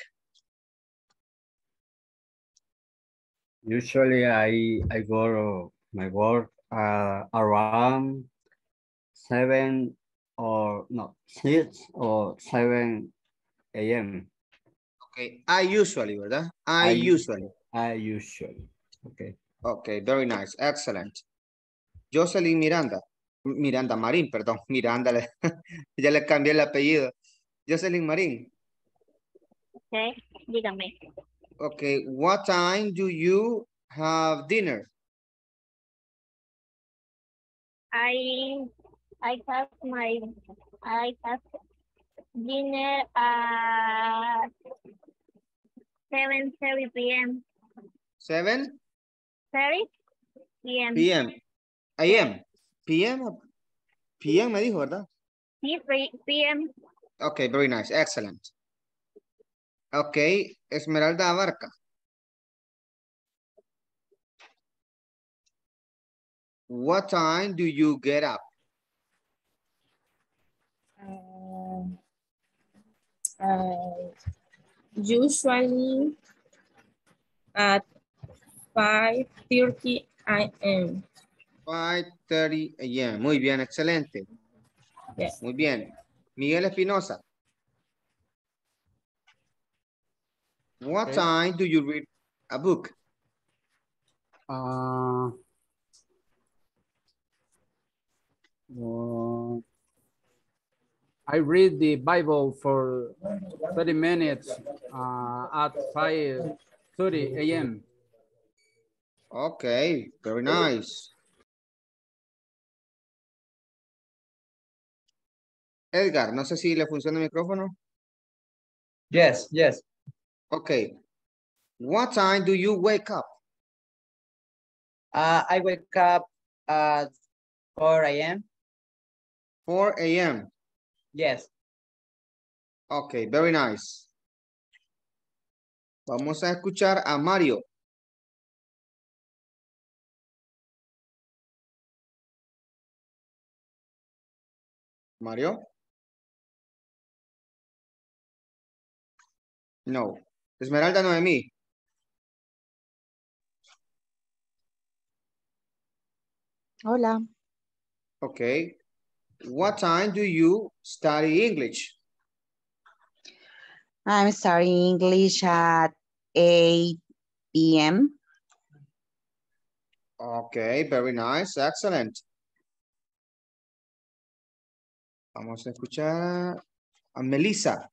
Usually I go to my work around 6 or 7 a.m. Okay, I usually, ¿verdad? I usually. Okay. Okay, very nice, excellent. Jocelyn Miranda Marín, ya le cambié el apellido. Jocelyn Marín. Okay, dígame. Okay, what time do you have dinner? I have dinner at 7:30 p.m. 7:30 p.m. PM me dijo, ¿verdad? Sí, PM. Okay, very nice, excellent. Okay, Esmeralda Abarca. What time do you get up? Usually at 5:30 a.m. 5:30 a.m. Muy bien, excelente. Yes. Muy bien. Miguel Espinoza. What time do you read a book? I read the Bible for 30 minutes at 5:30 a.m. Okay, very nice. Edgar, no sé si le funciona el micrófono. Yes, yes. Okay. What time do you wake up? I wake up at 4 a.m. 4 a.m. Yes. Okay, very nice. Vamos a escuchar a Mario. Mario? No. Esmeralda Noemí. Hola. Okay. What time do you study English? I'm studying English at 8 p.m. Okay, very nice. Excellent. Vamos a escuchar a Melissa.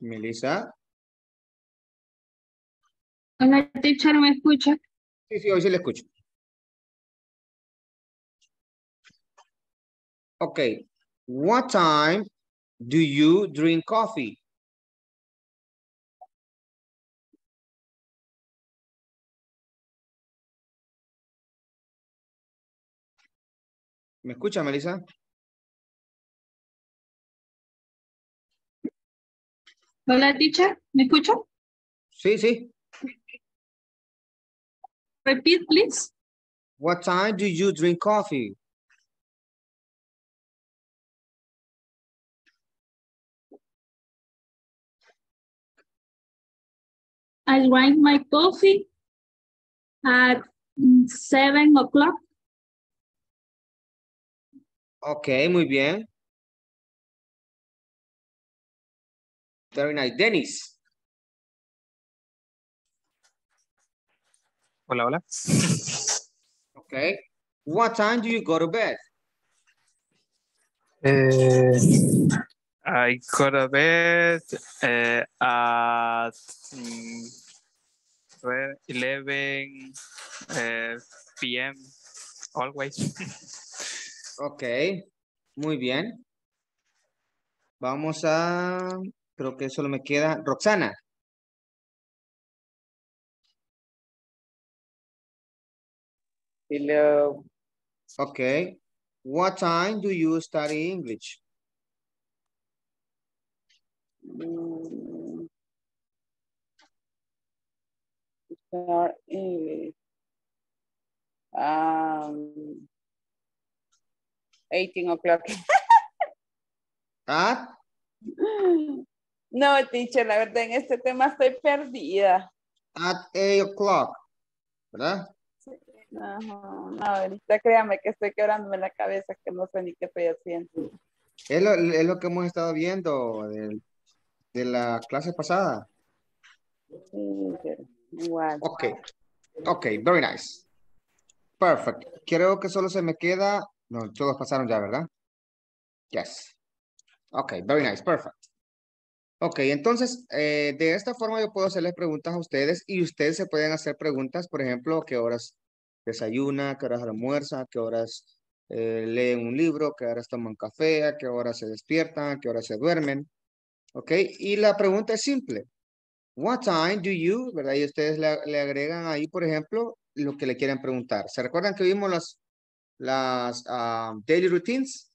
Melissa. Hola, teacher, ¿me escucha? Sí, sí, hoy sí le escucho. Okay. What time do you drink coffee? ¿Me escucha, Melissa? Hola, teacher. ¿Me escucha? Sí, sí. Repeat, please. What time do you drink coffee? I drink my coffee at 7 o'clock. Okay, muy bien. Very nice. Dennis. Hola, hola. Okay. What time do you go to bed? I go to bed at 11 p.m. always. Okay. Muy bien. Vamos a... Creo que solo me queda Roxana. Hello. Okay. What time do you study English? are in 18 o'clock. ¿Ah? No, teacher, la verdad en este tema estoy perdida. At 8 o'clock, ¿verdad? Sí. No, no, ahorita créame que estoy quebrándome la cabeza, que no sé ni qué estoy haciendo. Es lo que hemos estado viendo de la clase pasada. Igual. Ok, ok, very nice. Perfect. Creo que solo se me queda... No, todos pasaron ya, ¿verdad? Yes. Ok, very nice, perfect. Ok, entonces, de esta forma yo puedo hacerles preguntas a ustedes y ustedes se pueden hacer preguntas, por ejemplo, ¿qué horas desayuna? ¿Qué horas almuerza? ¿Qué horas leen un libro? ¿Qué horas toman café? ¿A qué horas se despiertan? ¿A qué horas se duermen? Ok, y la pregunta es simple. What time do you, ¿verdad? Y ustedes le agregan ahí, por ejemplo, lo que le quieran preguntar. ¿Se recuerdan que vimos las daily routines?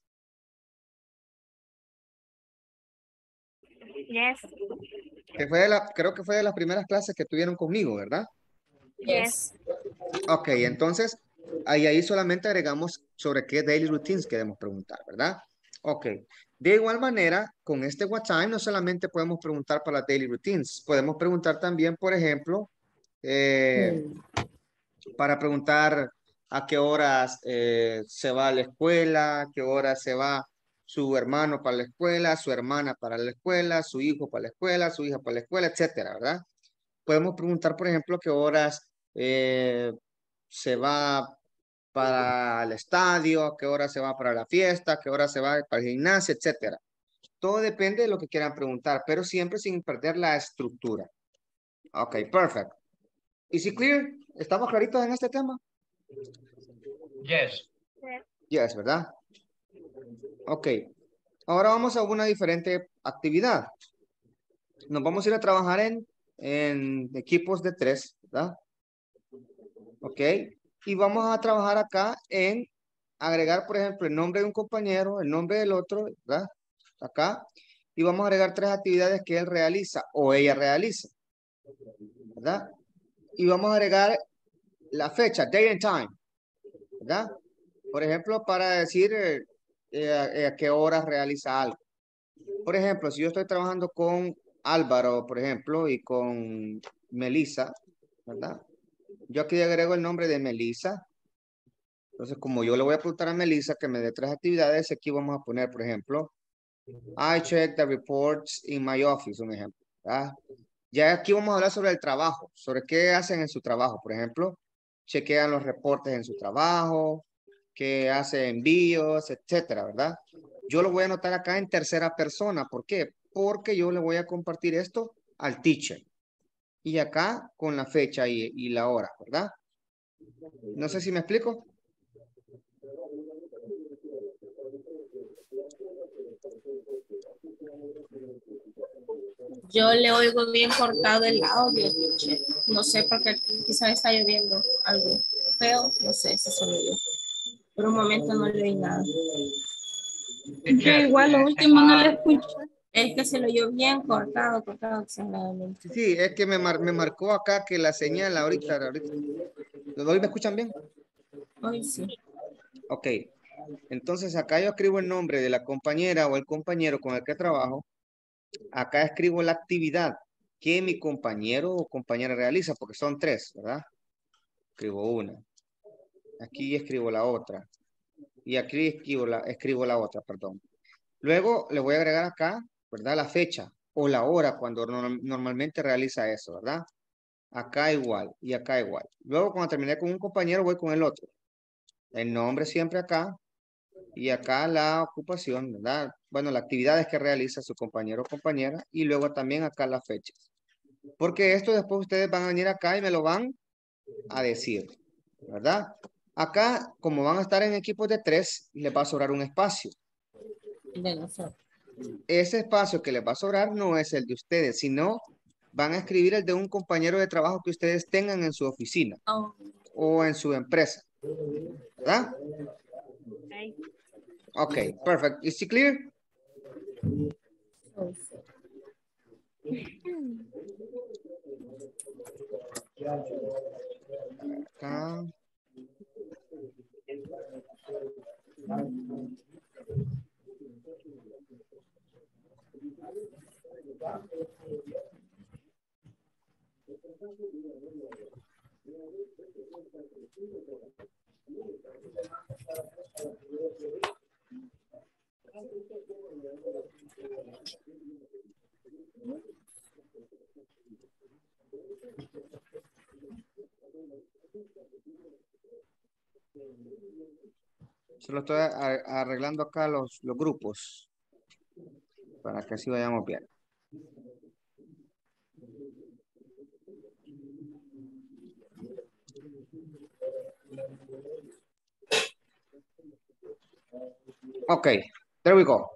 Yes. Que fue creo que fue de las primeras clases que tuvieron conmigo, ¿verdad? Yes. Ok, entonces ahí solamente agregamos sobre qué daily routines queremos preguntar, ¿verdad? Ok. De igual manera, con este what time no solamente podemos preguntar para las daily routines, podemos preguntar también, por ejemplo, para preguntar a qué horas se va a la escuela, a qué horas se va su hermano para la escuela, su hermana para la escuela, su hijo para la escuela, su hija para la escuela, etcétera, ¿verdad? Podemos preguntar, por ejemplo, a qué horas se va para el estadio, a qué hora se va para la fiesta, a qué hora se va para el gimnasio, etcétera. Todo depende de lo que quieran preguntar, pero siempre sin perder la estructura. Ok, perfecto. ¿Is it clear? ¿Estamos claritos en este tema? Yes. Yes, ¿verdad? Ok. Ahora vamos a una diferente actividad. Nos vamos a ir a trabajar en equipos de 3, ¿verdad? Ok. Y vamos a trabajar acá en agregar, por ejemplo, el nombre de un compañero, el nombre del otro, ¿verdad? Acá. Y vamos a agregar 3 actividades que él realiza o ella realiza, ¿verdad? Y vamos a agregar la fecha, date and time, ¿verdad? Por ejemplo, para decir a qué horas realiza algo. Por ejemplo, si yo estoy trabajando con Álvaro, por ejemplo, y con Melissa, ¿verdad? Yo aquí agrego el nombre de Melissa. Entonces, como yo le voy a preguntar a Melissa que me dé 3 actividades, aquí vamos a poner, por ejemplo, I check the reports in my office, un ejemplo, ¿verdad? Ya aquí vamos a hablar sobre el trabajo, sobre qué hacen en su trabajo. Por ejemplo, chequean los reportes en su trabajo, que hace envíos, etcétera, ¿verdad? Yo lo voy a anotar acá en tercera persona. ¿Por qué? Porque yo le voy a compartir esto al teacher. Y acá con la fecha y la hora, ¿verdad? No sé si me explico. Yo le oigo bien cortado el audio, teacher. No sé, porque quizás está lloviendo algo feo. No sé si se oye. Por un momento no le oí nada. Yo igual lo último no lo escuché. Es que se lo oyó bien cortado. Sí, es que me marcó acá que la señal ahorita. ¿Hoy me escuchan bien? Hoy sí. Ok. Entonces acá yo escribo el nombre de la compañera o el compañero con el que trabajo. Acá escribo la actividad que mi compañero o compañera realiza, porque son 3, ¿verdad? Escribo una. Aquí escribo la otra. Y aquí escribo la otra, perdón. Luego le voy a agregar acá, ¿verdad? La fecha o la hora cuando normalmente realiza eso, ¿verdad? Acá igual y acá igual. Luego cuando terminé con un compañero voy con el otro. El nombre siempre acá. Y acá la ocupación, ¿verdad? Bueno, las actividades que realiza su compañero o compañera. Y luego también acá las fechas. Porque esto después ustedes van a venir acá y me lo van a decir, ¿verdad? Acá, como van a estar en equipos de 3, les va a sobrar un espacio. Ese espacio que les va a sobrar no es el de ustedes, sino van a escribir el de un compañero de trabajo que ustedes tengan en su oficina o en su empresa, ¿verdad? Ok, perfect. Is it clear? Acá. Se lo estoy arreglando acá los grupos para que así vayamos bien. Okay, there we go.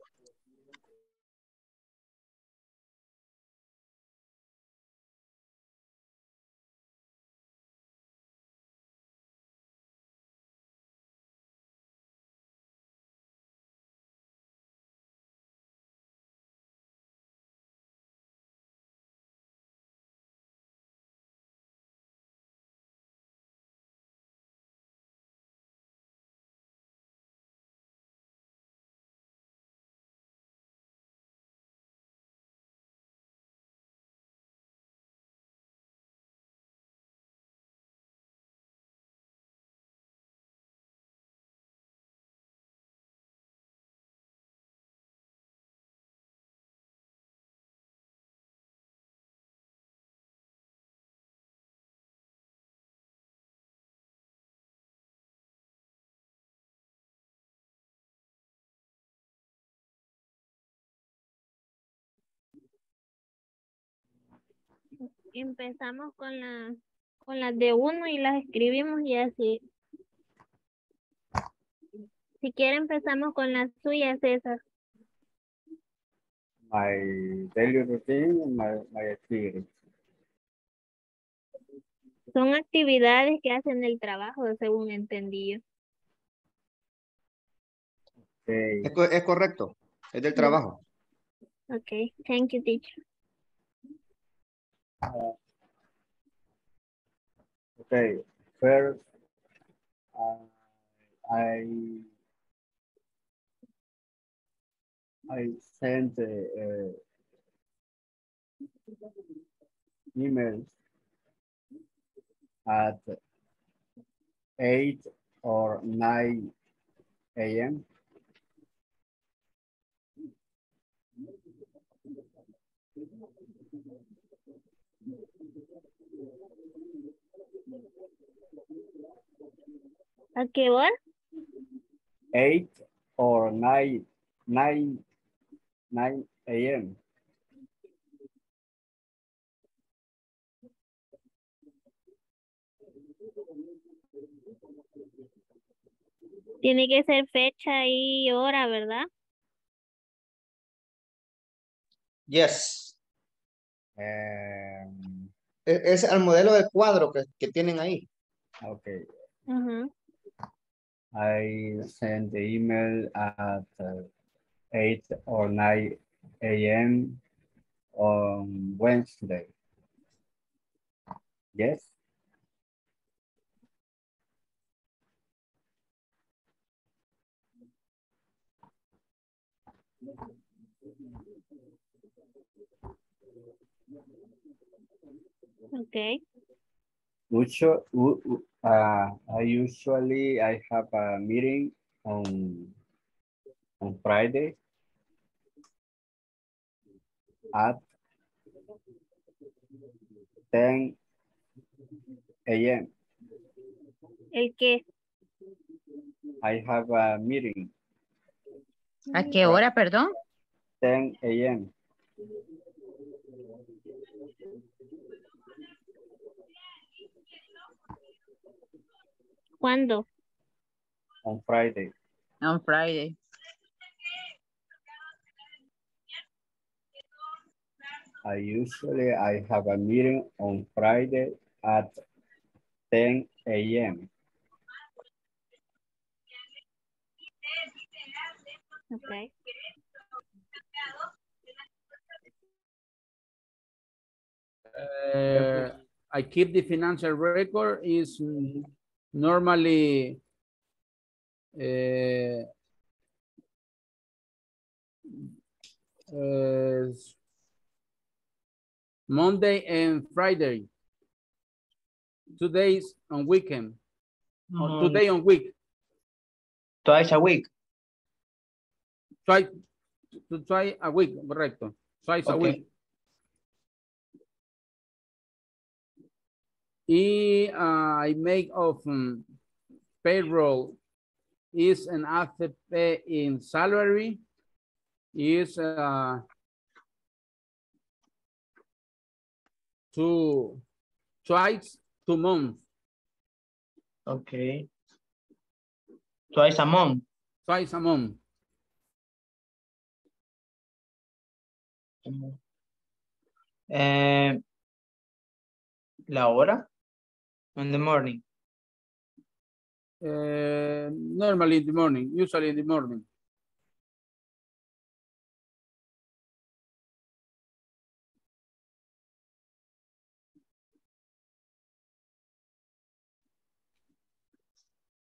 Empezamos con las de uno y las escribimos y así. Si quiere empezamos con las suyas, César. My daily routine, my activities. Son actividades que hacen el trabajo, según entendí yo. Okay. Es correcto, es del trabajo. Ok, thank you, teacher. Okay, first, I sent emails at 8 or 9 a.m. ¿A qué hora? 8 or 9 a.m. Tiene que ser fecha y hora, ¿verdad? Yes. Es el modelo de cuadro que tienen ahí. Ok. Uh-huh. I sent the email at 8 or 9 a.m. on Wednesday. Yes? Okay. I usually have a meeting on Friday at 10 a.m. ¿El qué? I have a meeting. ¿A qué hora, perdón? 10 a.m. ¿Cuándo? On Friday. On Friday. I usually have a meeting on Friday at 10 a.m. Okay. I keep the financial record is normally Monday and Friday, 2 days on weekend, or 2 days on week. Twice a week. Twice a week, correcto. Twice a week. Y I make of payroll is an after pay in salary is 2 months. Okay. Twice a month. Twice a month. La hora? In the morning. Normally in the morning, usually in the morning.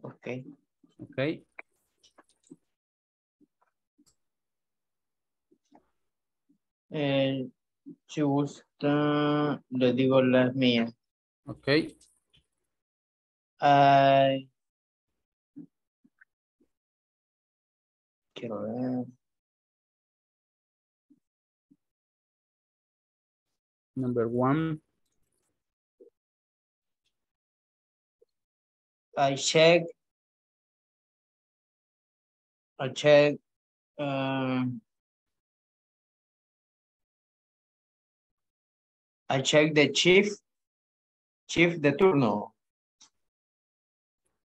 Okay. Okay. Si gusta, le digo las mías. Ok. Quiero ver. Number one. I check. I check the chief de turno.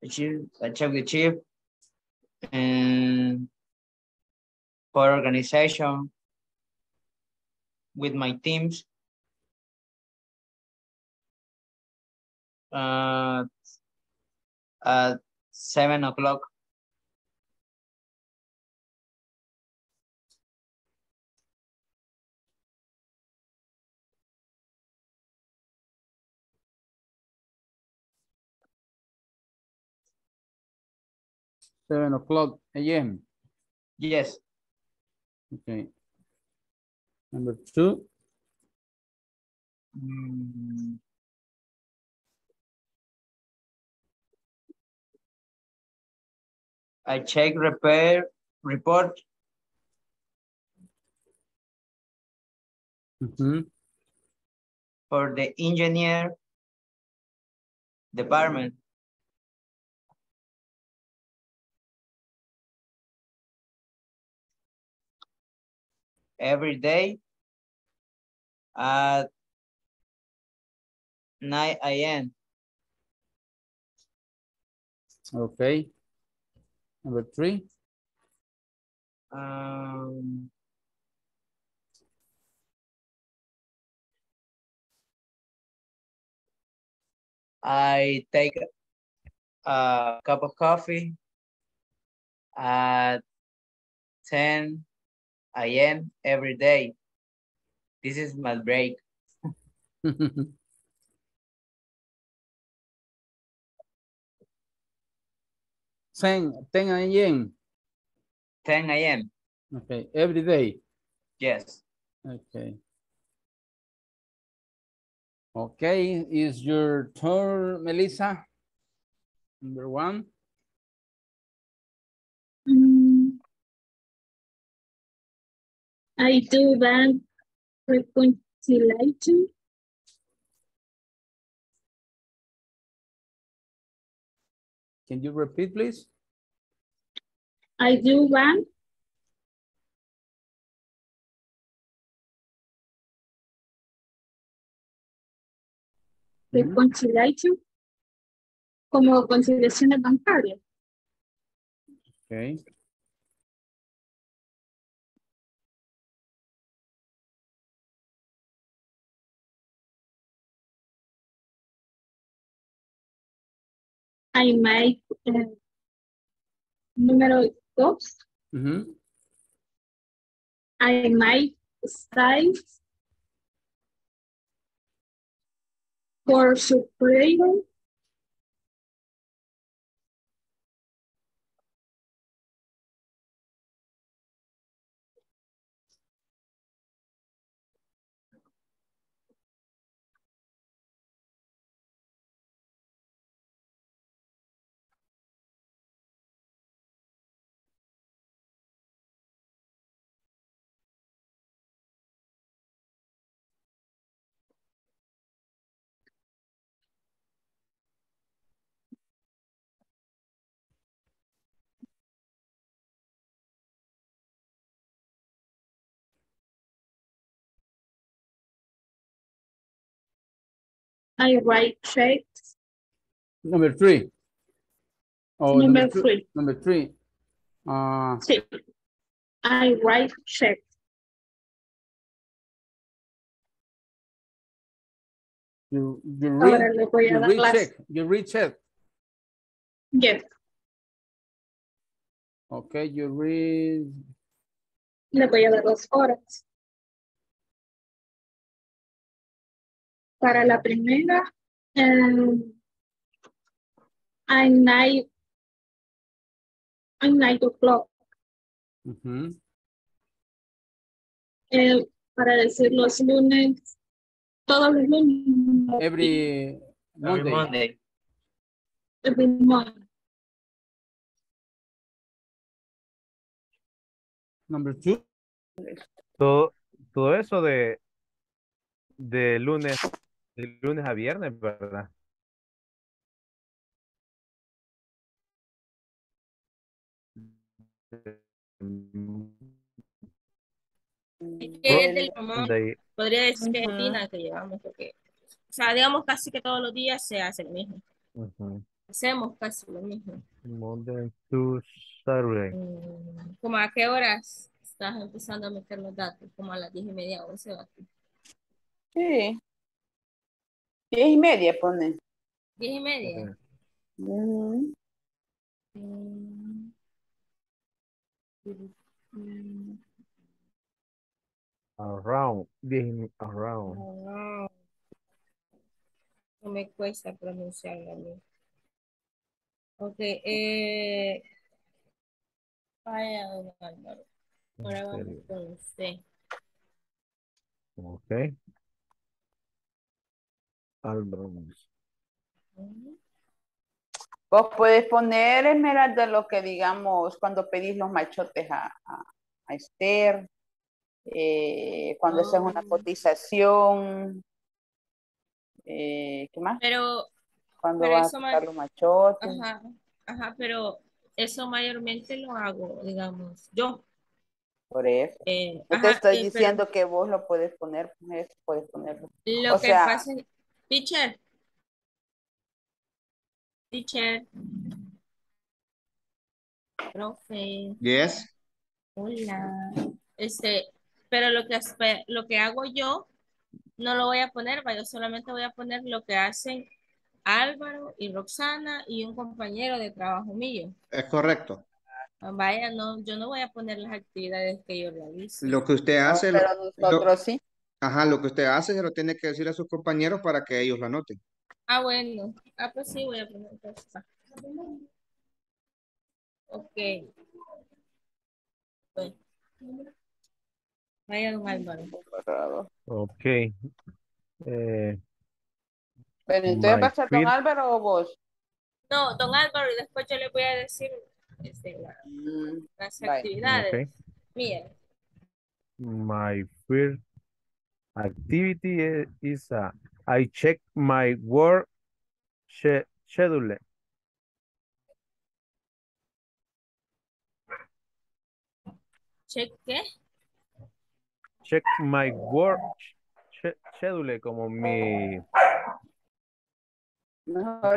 I check the chief and for organization with my teams. At 7 o'clock. AM. Yes. Okay. Number two. I check repair report. For the engineer department. Every day at 9 a.m. Okay. Number three. I take a cup of coffee at 10 a.m. every day. This is my break. Ten a.m. Okay, every day. Yes. Okay. Okay, is your turn, Melissa? Number one. I do bank reconciliation. Can you repeat, please? I do bank. Reconciliation. Como conciliaciones bancarias. Okay. I make número dos. I make styles For superior. I write checks. Number three. Oh, number three. Number three. Sí. I write checks. You read check. Yes. Okay, you read. Le voy a dar 2 horas. Para la primera, at 9 o'clock. Uh-huh. Para decir los lunes, todos los lunes. Every Monday. Number two. Todo eso de lunes a viernes, ¿verdad? Podría decir que es rutina que llevamos, porque, o sea, digamos casi que todos los días se hace lo mismo. Uh-huh. Hacemos casi lo mismo. Monday to Saturday. ¿Cómo a qué horas estás empezando a meter los datos? Como a las 10:30, 11 horas. Sí. 10:30 pone. 10:30. Uh-huh. Around. Oh, no me cuesta pronunciarlo a mí. Ok. Vaya, don Álvaro. Ahora vamos con usted. Ok. Álvaro. Vos puedes poner, Esmeralda, lo que digamos cuando pedís los machotes a Esther, cuando haces una cotización, ¿qué más? Pero vas a sacar los machotes. Ajá, pero eso mayormente lo hago, digamos, yo. Por eso. Yo te estoy diciendo que vos lo puedes poner, puedes ponerlo. Lo que pasa es... Teacher. Profe. Yes. Hola. Pero lo que hago yo no lo voy a poner, yo solamente voy a poner lo que hacen Álvaro y Roxana y un compañero de trabajo mío. Es correcto. Vaya, no, yo no voy a poner las actividades que yo realizo. Lo que usted hace. No, pero nosotros sí. Ajá, lo que usted hace se lo tiene que decir a sus compañeros para que ellos lo anoten. Ah, bueno. Ah, pues sí, voy a poner esta. Ok. Vaya, don Álvaro. Ok. Pero entonces va a ser don Álvaro o vos. No, don Álvaro, y después yo le voy a decir las actividades. Okay. Mira. My first activity is I check my work schedule. Check qué? Check my work schedule, como mi. No, ¿cómo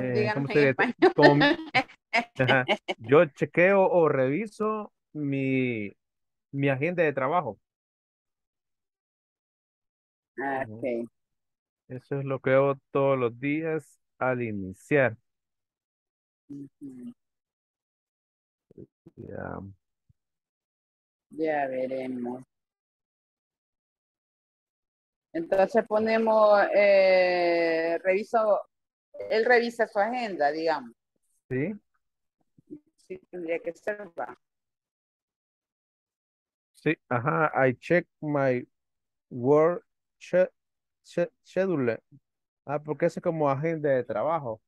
se dice? Como mi... Yo chequeo o reviso mi agenda de trabajo. Okay. Eso es lo que hago todos los días al iniciar. Uh-huh. Ya veremos. Entonces ponemos, él revisa su agenda, digamos. Sí. Sí, tendría que ser. Sí, ajá, I check my work schedule. Ah, porque es como agenda de trabajo.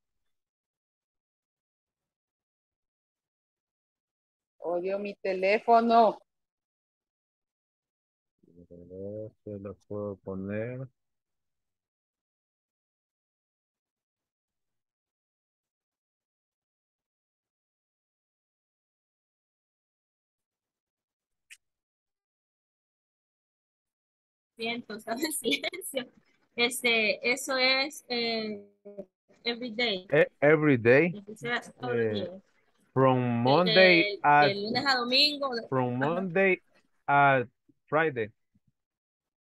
Odio mi teléfono. Se lo puedo poner. Siento, ¿sabes? Silencio. Eso es everyday. Everyday. From Monday at lunes a domingo. From Monday at Friday.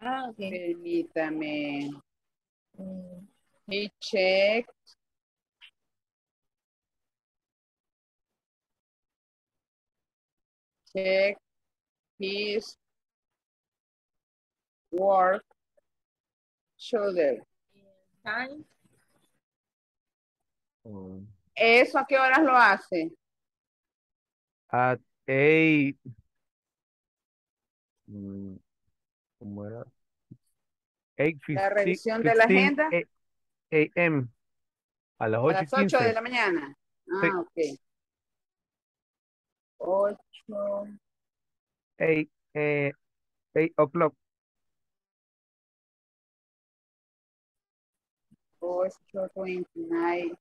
Ah, ok. Permítame. He checked. Check his work shoulder. Time. ¿Eso a qué horas lo hace? At 8. ¿Cómo era? 8:15. La revisión de la agenda. AM. A las 8:15. A las 8 de la mañana. Ah, sí. Ok. 8. 8 o'clock. 8:29.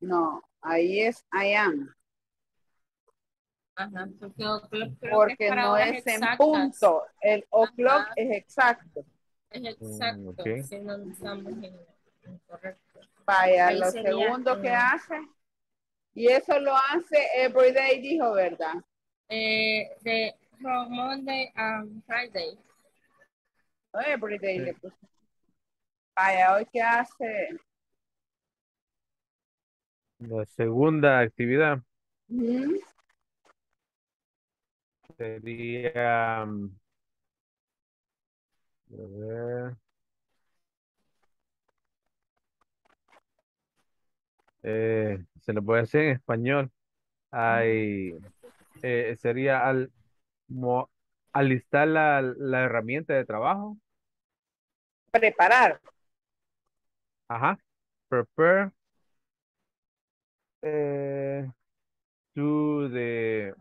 No, ahí es I am. Ajá, porque o'clock no es en punto. El o'clock es exacto. Es exacto. Okay. Si no estamos incorrecto. Vaya, ahí lo segundo que hace. Y eso lo hace everyday, dijo, ¿verdad? De from Monday a Friday. No, everyday le puse. Vaya, ¿hoy qué hace? La segunda actividad. ¿Mm? Sería se lo puede hacer en español. Hay, sería alistar la herramienta de trabajo. Preparar. Ajá. Prepare to the.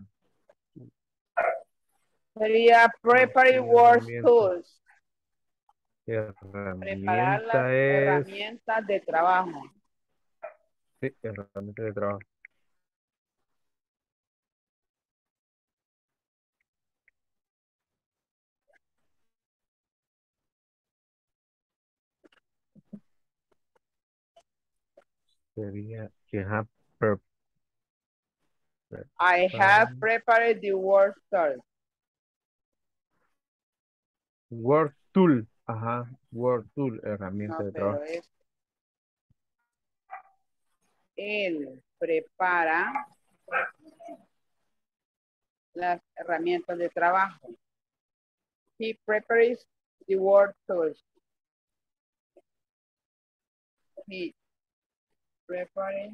Sería prepare work tools. Preparar las herramientas de trabajo. Sí, herramientas de trabajo. Sería que have I have prepared the work tools. Word tool, ajá, word tool, herramienta de trabajo. Él prepara las herramientas de trabajo. He prepares the word tools. He prepares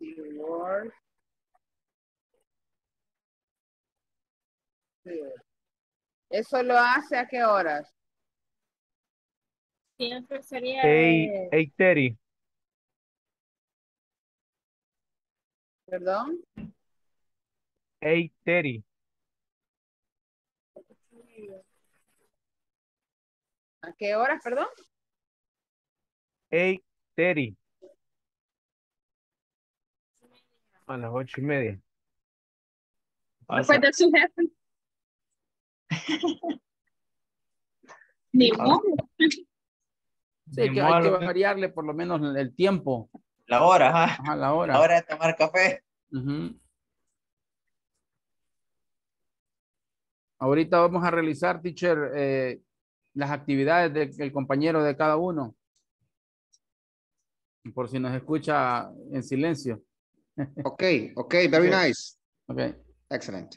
the word sí. ¿Eso lo hace a qué horas? Siempre sería 8:30. ¿Perdón? 8:30. ¿A qué horas, perdón? 8:30. A las 8:30. Después de su jefe. Ni modo. Sí, que hay que variarle por lo menos el tiempo. La hora, ajá. Ajá, la hora. La hora de tomar café. Uh-huh. Ahorita vamos a realizar, teacher, las actividades del compañero de cada uno. Por si nos escucha en silencio. Ok, ok, very nice. Ok. Excellent.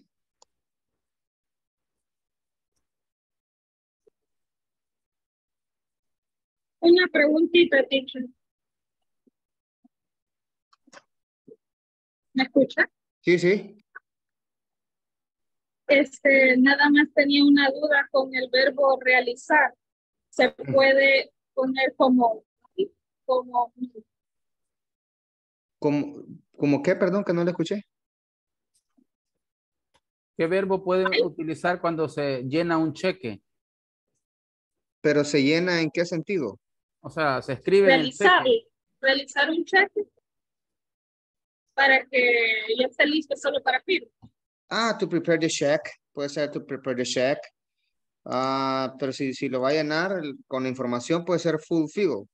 Una preguntita, teacher. ¿Me escucha? Sí, sí. Nada más tenía una duda con el verbo realizar. Se puede poner como qué, perdón, que no le escuché. ¿Qué verbo pueden utilizar cuando se llena un cheque? ¿Pero se llena en qué sentido? O sea, se escribe realizar, el cheque. Realizar un cheque para que ya esté listo solo para firma. Ah, to prepare the check. Puede ser to prepare the check. Pero si lo va a llenar con la información, puede ser full figure.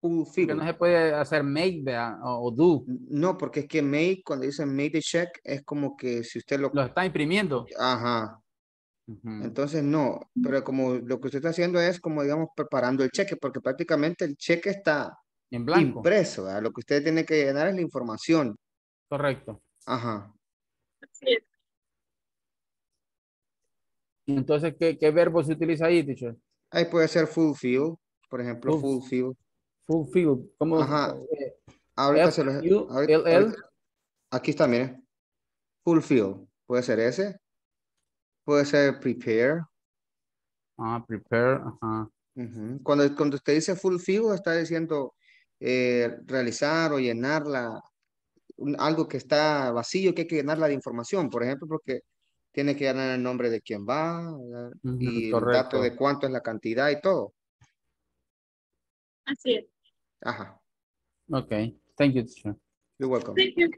Porque no se puede hacer make o do. No, porque es que make, cuando dicen make the check, es como que si usted lo... Lo está imprimiendo. Ajá. Uh-huh. Entonces no, pero como lo que usted está haciendo es como, digamos, preparando el cheque, porque prácticamente el cheque está en blanco, impreso, ¿verdad? Lo que usted tiene que llenar es la información. Correcto. Ajá. Sí. Entonces, ¿qué verbo se utiliza ahí, teacher? Ahí puede ser fulfill, por ejemplo, fulfill. Fulfill, ¿cómo? Ajá. Ahorita se los... Aquí está, mire. Fulfill. Puede ser ese. Puede ser prepare. Ah, prepare, ajá. Uh-huh. Cuando usted dice fulfill, está diciendo realizar o llenarla. Algo que está vacío, que hay que llenarla de información. Por ejemplo, porque tiene que llenar el nombre de quién va, uh-huh, y correcto, el dato de cuánto es la cantidad y todo. Así es. Ajá. Ok. Thank you, teacher. You're welcome. Thank you.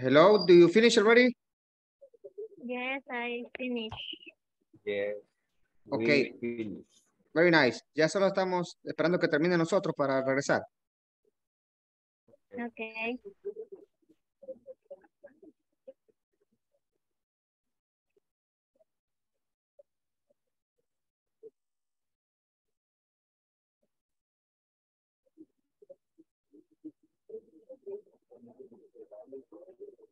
Hello, do you finish already? Yes, I finished. Yes. Ok, very nice. Ya solo estamos esperando que termine nosotros para regresar. Ok.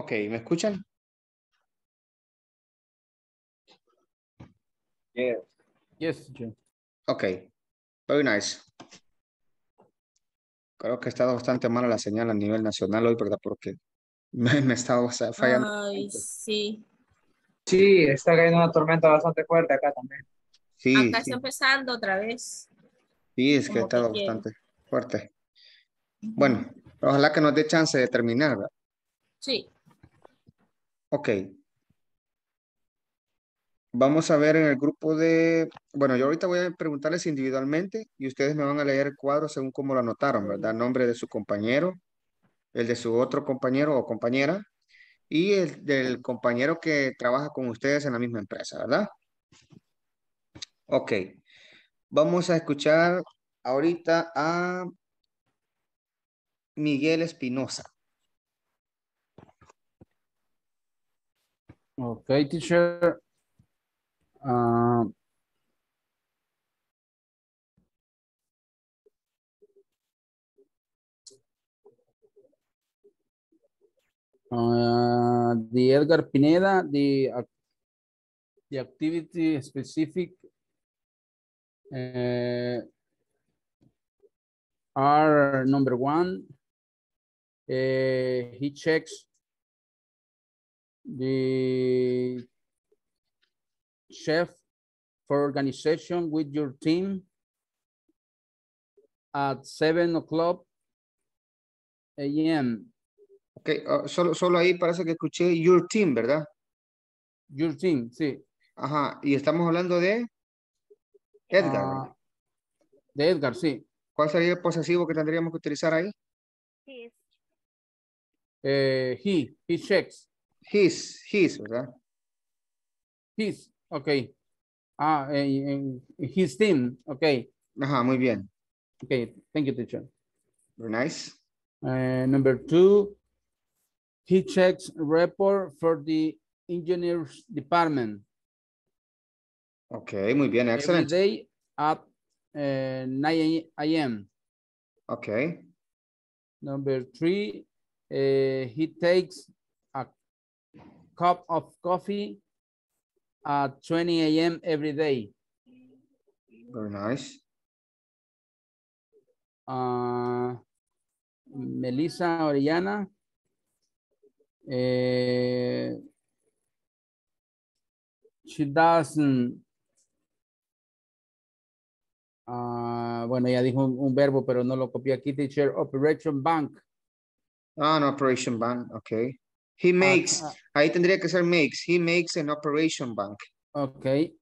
Ok, ¿me escuchan? Yes. Yes. Ok, very nice. Creo que ha estado bastante mala la señal a nivel nacional hoy, ¿verdad? Porque me ha estado fallando. Ay, sí. Sí, está cayendo una tormenta bastante fuerte acá también. Sí, acá está empezando otra vez. Sí, es que ha estado bastante fuerte. Bueno, ojalá que nos dé chance de terminar, ¿verdad? Sí. Ok. Vamos a ver en el grupo de... Bueno, yo ahorita voy a preguntarles individualmente y ustedes me van a leer el cuadro según como lo anotaron, ¿verdad? Nombre de su compañero, el de su otro compañero o compañera y el del compañero que trabaja con ustedes en la misma empresa, ¿verdad? Ok. Vamos a escuchar ahorita a Miguel Espinoza. Ok, teacher. The Edgar Pineda, the activity specific are number one. He checks the chef for organization with your team at 7:00 a.m. Ok, solo ahí parece que escuché your team, ¿verdad? Your team, sí. Ajá, y estamos hablando de Edgar. De Edgar, sí. ¿Cuál sería el posesivo que tendríamos que utilizar ahí? His. He checks. His, ¿verdad? His. Okay. His team. Okay. Ajá, muy bien. Okay, thank you, teacher. Very nice. Number two, he checks report for the engineer's department. Okay, muy bien, excellent. Every day at 9 a.m. Okay. Number three, he takes a cup of coffee at 20 a.m. every day. Very nice. Melissa Orellana. She doesn't... bueno, ya dijo un verbo, pero no lo copié aquí, teacher. Operation Bank. An Operation Bank, okay. He makes, ahí tendría que ser makes. He makes an operation bank. Okay.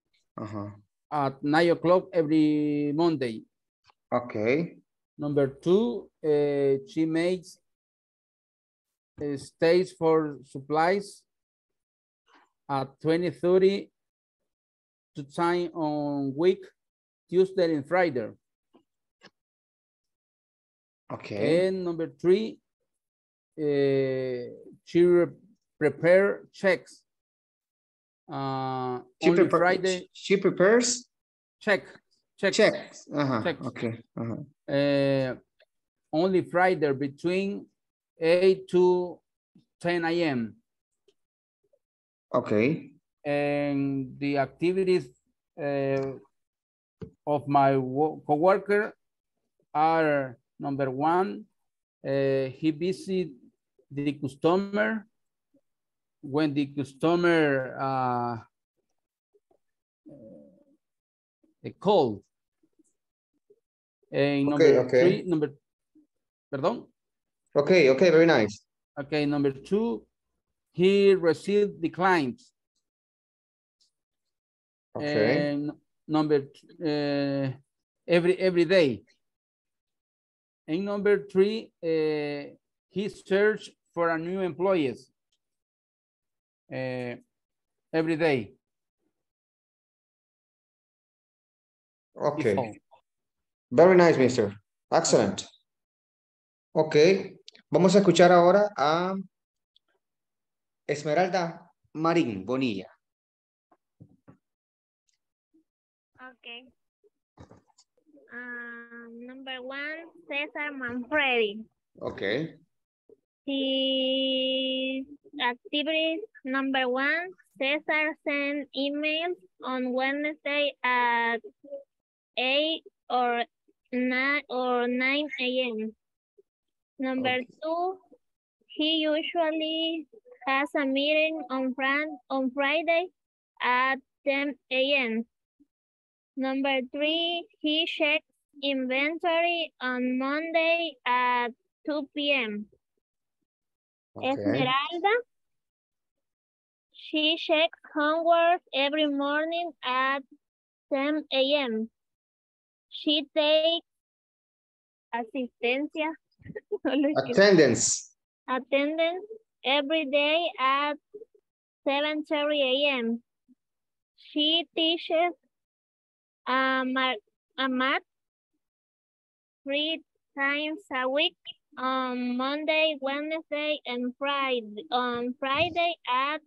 At 9:00 every Monday. Okay. Number two, she makes stays for supplies at 20:30 to time on week, Tuesday and Friday. Okay. And number three, she prepare checks. She prepares checks. Checks. Okay. Only Friday between 8 to 10 a.m. Okay. And the activities of my coworker are number one, he visits the customer when the customer called. And number three, perdón. Okay, very nice. Okay, number two, he received the clients. Okay. And number every day. And number three, he searched for a new employees. Every day. Okay. Very nice, mister. Excellent. Okay. Vamos a escuchar ahora a Esmeralda Marín Bonilla. Okay. Number one, César Manfredi. Okay. He Activity number 1, Cesar sent emails on Wednesday at 8 or 9 a.m. Number 2, he usually has a meeting on Friday at 10 a.m. Number 3, he checks inventory on Monday at 2 p.m. Okay. Esmeralda, she checks homework every morning at 10 a.m. She takes asistencia. Attendance every day at 7:30 a.m. She teaches math 3 times a week on Monday, Wednesday, and Friday. On Friday at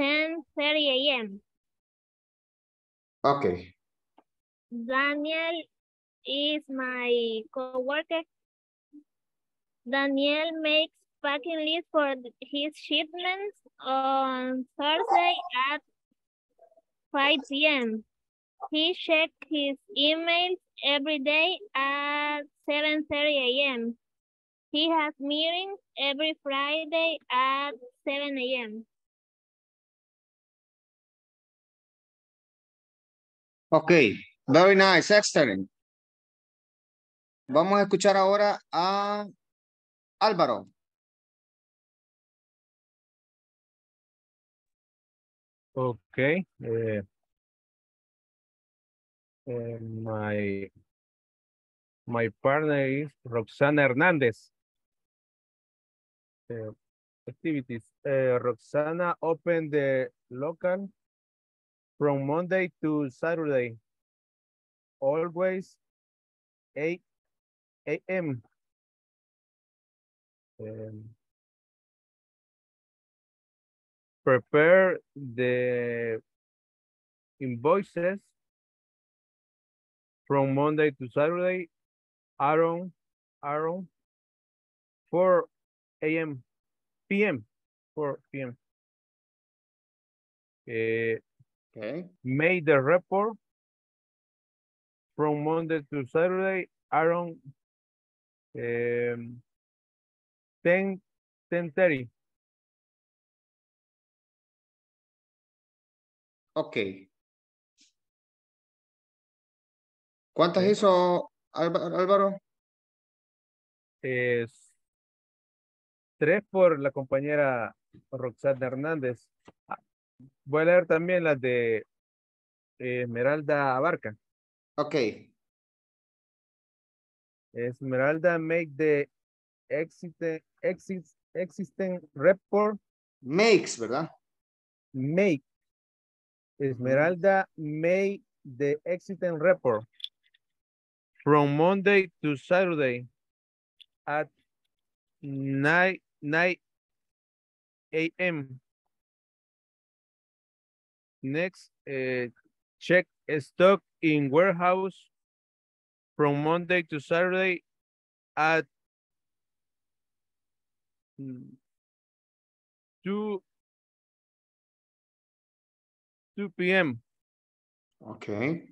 10:30 a.m. Okay. Daniel is my co-worker. Daniel makes packing list for his shipments on Thursday at 5 p.m. He checks his emails every day at 7:30 a.m. He has meetings every Friday at 7 a.m. Okay, very nice, excellent. Vamos a escuchar ahora a Álvaro. Okay. My partner is Roxana Hernandez. Activities. Roxana opened the local from Monday to Saturday, always 8 a.m. Prepare the invoices from Monday to Saturday around 4 a.m. p.m. 4 p.m. Okay. Make the report from Monday to Saturday around 10:30. Okay. ¿Cuántas hizo Álvaro? Es 3 por la compañera Roxana Hernández. Voy a leer también las de Esmeralda Abarca. Ok. Esmeralda make the existing report. Makes, ¿verdad? Make. Esmeralda make the existing report from Monday to Saturday at 9 a.m. Next, check stock in warehouse from Monday to Saturday at 2 p.m. Okay.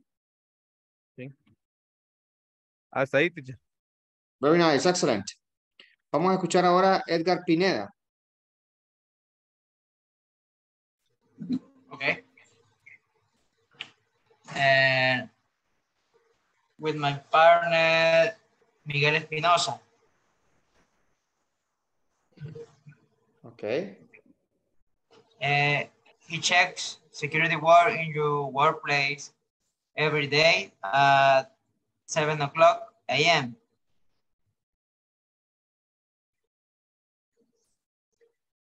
Sí. Hasta ahí, teacher. Very nice, excellent. Vamos a escuchar ahora a Edgar Pineda. Okay. With my partner, Miguel Espinoza. Okay. He checks security work in your workplace every day at 7:00 a.m.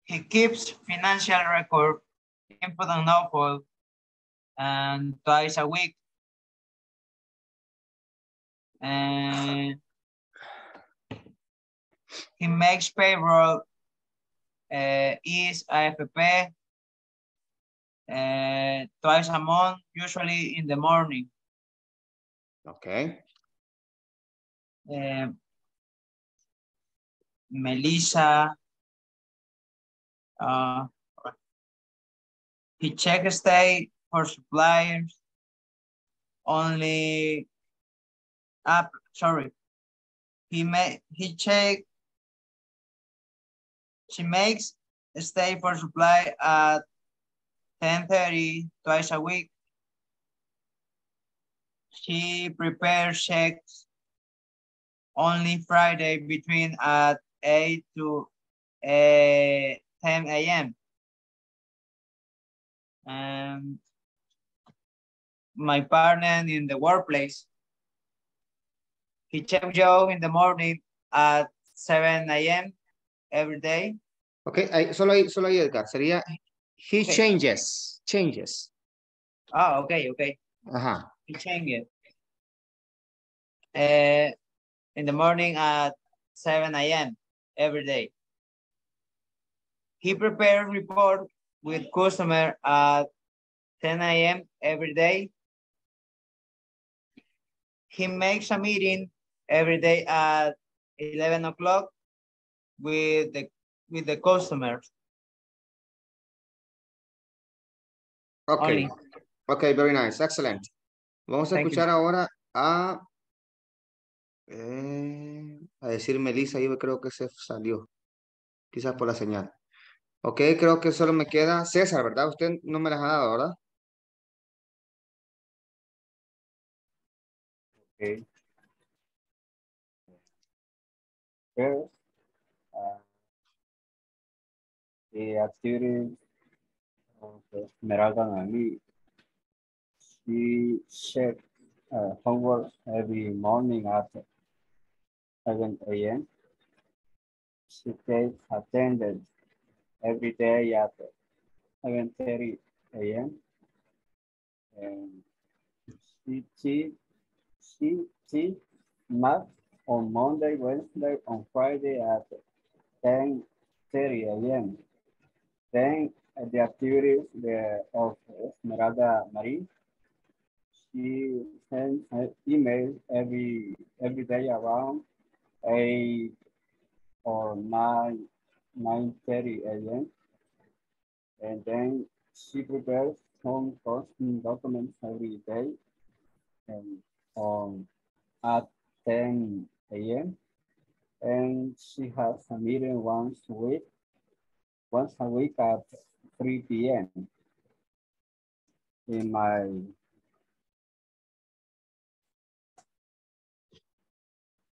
He keeps financial record, input and output, and twice a week. And he makes payroll, is AFP, twice a month, usually in the morning. Okay. Melissa He checked state for suppliers only up. Sorry, she makes a stay for supply at 10:30 twice a week. She prepares checks only Friday between at 8 to 10 a.m. And my partner in the workplace, he checks job in the morning at 7 a.m. every day. Okay, solo hay Edgar, sería he okay. changes. Ah, okay. Ajá. He changes in the morning at 7 a.m. every day. He prepares report with customer at 10 a.m. every day. He makes a meeting every day at 11 o'clock with the customers. Okay. Only. Okay, very nice, excellent. Vamos a escuchar ahora a decir Melissa, yo creo que se salió, quizás por la señal. Ok, creo que solo me queda César, ¿verdad? Usted no me las ha dado, ¿verdad? Ok. Pero, the activity of Esmeralda Noemí, she checks homework every morning at 7 a.m. She takes attendance every day at 7:30 a.m. And she math on Monday, Wednesday, on Friday at 10:30 a.m. Then the activities of Esmeralda Marín, she sends an email every day around 8 or 9:30 a.m. And then she prepares home posting documents every day and at 10 a.m. And she has a meeting once a week at 3 p.m.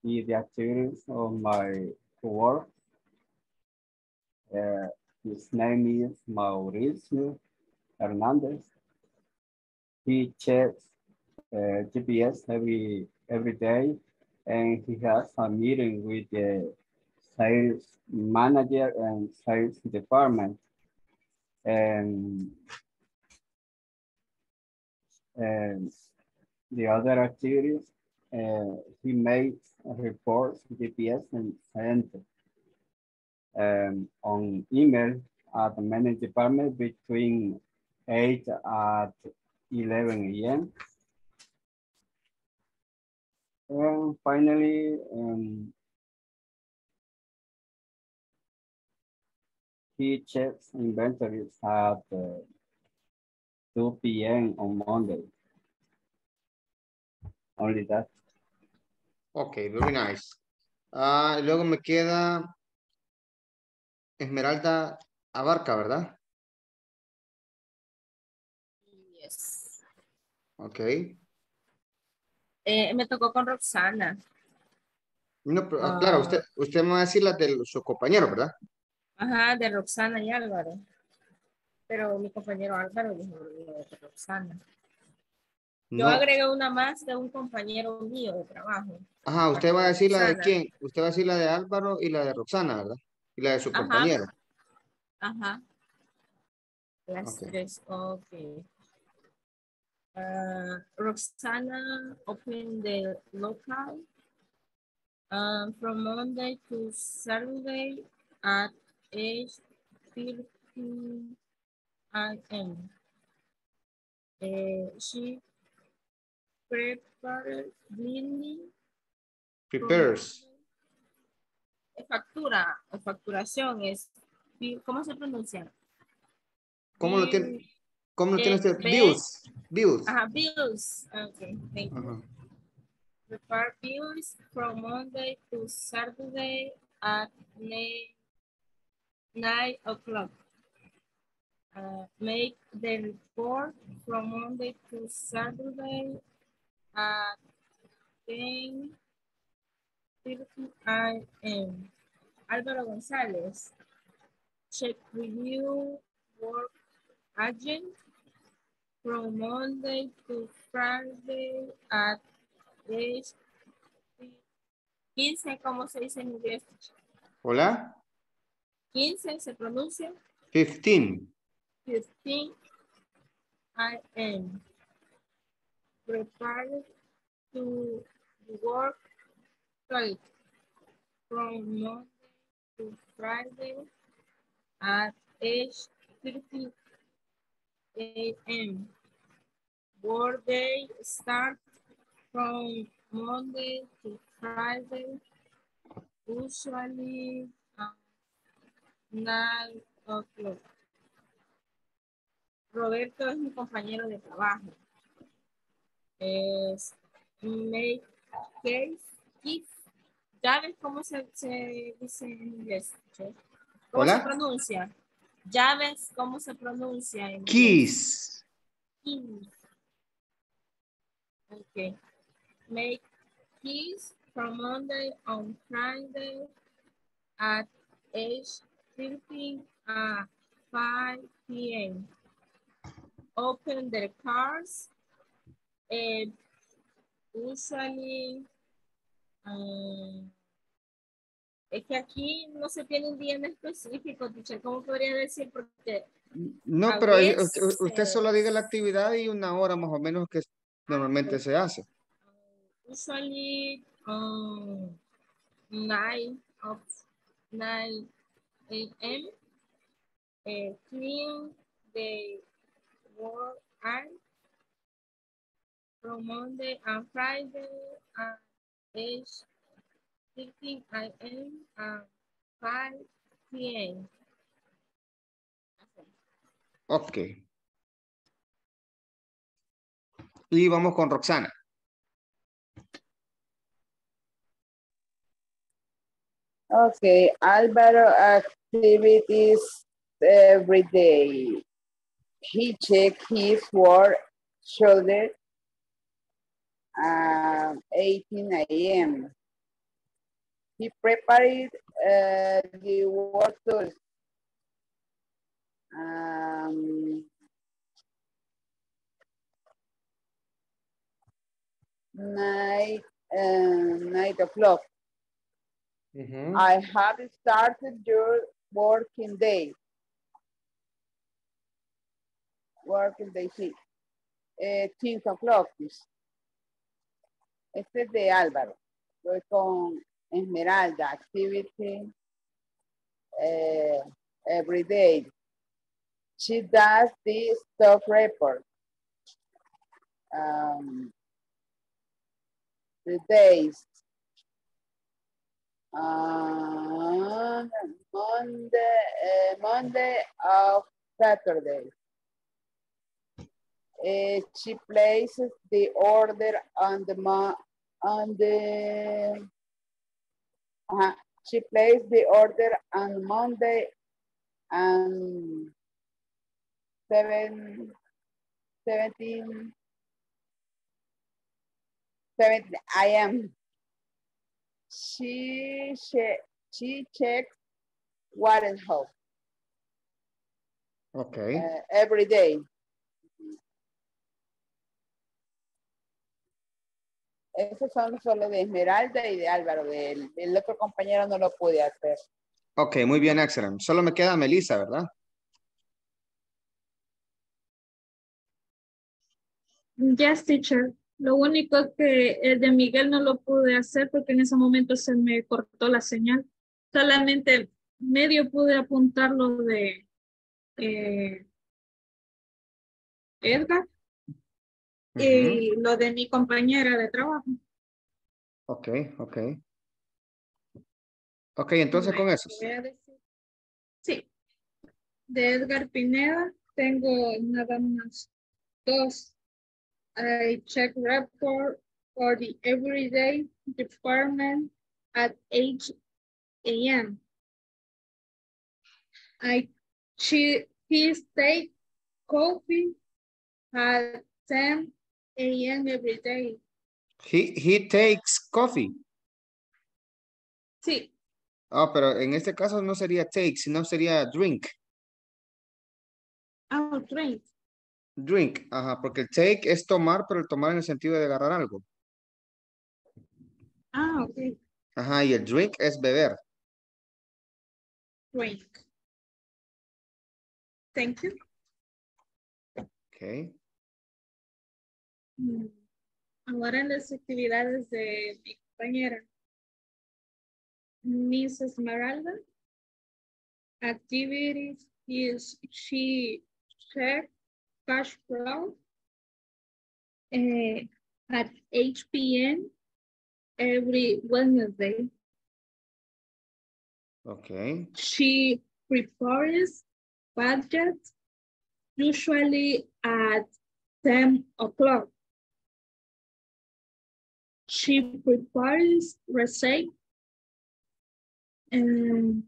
The activities of my work. His name is Mauricio Hernandez. He checks GPS every day, and he has a meeting with the sales manager and sales department. And the other activities, he makes reports to GPS and center. On email at the management department between 8 at 11 a.m. And finally, he checks inventories at 2 p.m. on Monday. Only that. Okay, very nice. Luego me queda Esmeralda Abarca, ¿verdad? Yes. Ok. Me tocó con Roxana. No, pero, claro, usted me va a decir las de sus compañeros, ¿verdad? Ajá, de Roxana y Álvaro. Pero mi compañero Álvaro dijo de Roxana. No. Yo agregué una más de un compañero mío de trabajo. Ajá, usted va a decir la de quién. Usted va a decir la de Álvaro y la de Roxana, ¿verdad? Y la de su ajá. Compañero. Ajá. Las okay. Tres, ok. Roxana opened the local from Monday to Saturday at 8:30 a.m. She prepares blindly. Prepares. Factura o facturación es ¿Cómo se pronuncia? ¿Cómo lo tiene? ¿Cómo lo tiene usted? Views. Views. Ajá, views. Okay, thank you. Prepare views from Monday to Saturday at 9 o'clock. Make the report from Monday to Saturday at 10:30 a.m. Álvaro González, check review work agent from Monday to Friday at 15, ¿cómo se dice en inglés? Hola. 15, ¿se pronuncia? 15. 15 a.m. Prepare to work from Monday to Friday at 8:30 a.m. Work day start from Monday to Friday, usually 9 o'clock. Roberto es mi compañero de trabajo. Es make case kiss. ¿Llaves cómo se dice en inglés? ¿Cómo se pronuncia? ¿Llaves cómo se pronuncia en inglés? Kiss. Okay. Make keys from Monday on Friday at 8:30 at 5 p.m. Open their cars. Usually, es que aquí no se tiene un día en específico, teacher. ¿Cómo podría decir? Porque no, pero usted solo diga la actividad y una hora más o menos que normalmente se hace. Usually 9 a.m. Clean the work out from Monday and Friday at 8:30 a.m. and 5 p.m. Okay. Y vamos con Roxana. Okay, Álvaro activities every day. He checked his work shoulder at 18 a.m. He prepared the work tools. Nine o'clock. Mm-hmm. I have started your working day. Working day, sí. 10 o'clock. Este es de Álvaro. Voy con Esmeralda. Activity every day. She does the stock report. The days Monday of Saturday. She places the order on the she placed the order on Monday and 17 a.m. She checks water hole. Okay. Every day. Esos son solo de Esmeralda y de Álvaro. El otro compañero no lo pude hacer. Ok, muy bien, excelente. Solo me queda Melissa, ¿verdad? Yes, teacher. Lo único es que el de Miguel no lo pude hacer porque en ese momento se me cortó la señal. Solamente medio pude apuntar lo de Edgar y lo de mi compañera de trabajo. Ok, ok. Ok, entonces con eso. Sí. de Edgar Pineda tengo nada más dos. I check report for the everyday department at 8 AM. He take coffee at 10 AM every day. He takes coffee. Sí. Ah, oh, pero en este caso no sería take, sino sería drink. Ah, oh, drink. Drink, ajá, porque el take es tomar, pero el tomar en el sentido de agarrar algo. Ah, ok. Ajá, y el drink es beber. Drink. Thank you. Ok. Ahora en las actividades de mi compañera. Miss Esmeralda. Activities is she check cash flow at 8 PM every Wednesday. Okay. She prepares budget usually at 10 o'clock. She prepares receipt and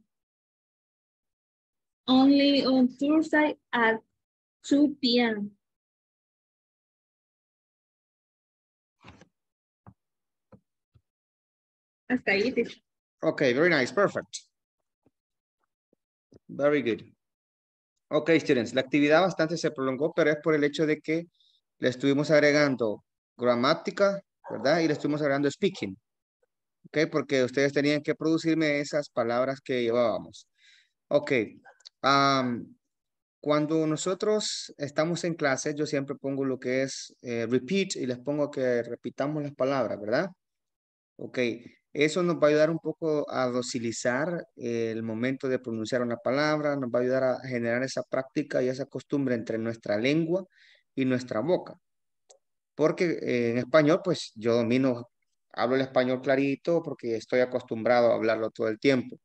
only on Thursday at 2 PM. Hasta ahí. Okay, very nice, perfect. Very good. Ok, students, la actividad bastante se prolongó, pero es por el hecho de que le estuvimos agregando gramática, ¿verdad? Y le estuvimos agregando speaking. Ok, porque ustedes tenían que producirme esas palabras que llevábamos. Ok, cuando nosotros estamos en clase, yo siempre pongo lo que es repeat y les pongo que repitamos las palabras, ¿verdad? Ok, eso nos va a ayudar un poco a docilizar el momento de pronunciar una palabra, nos va a ayudar a generar esa práctica y esa costumbre entre nuestra lengua y nuestra boca. Porque en español, pues yo domino, hablo el español clarito porque estoy acostumbrado a hablarlo todo el tiempo.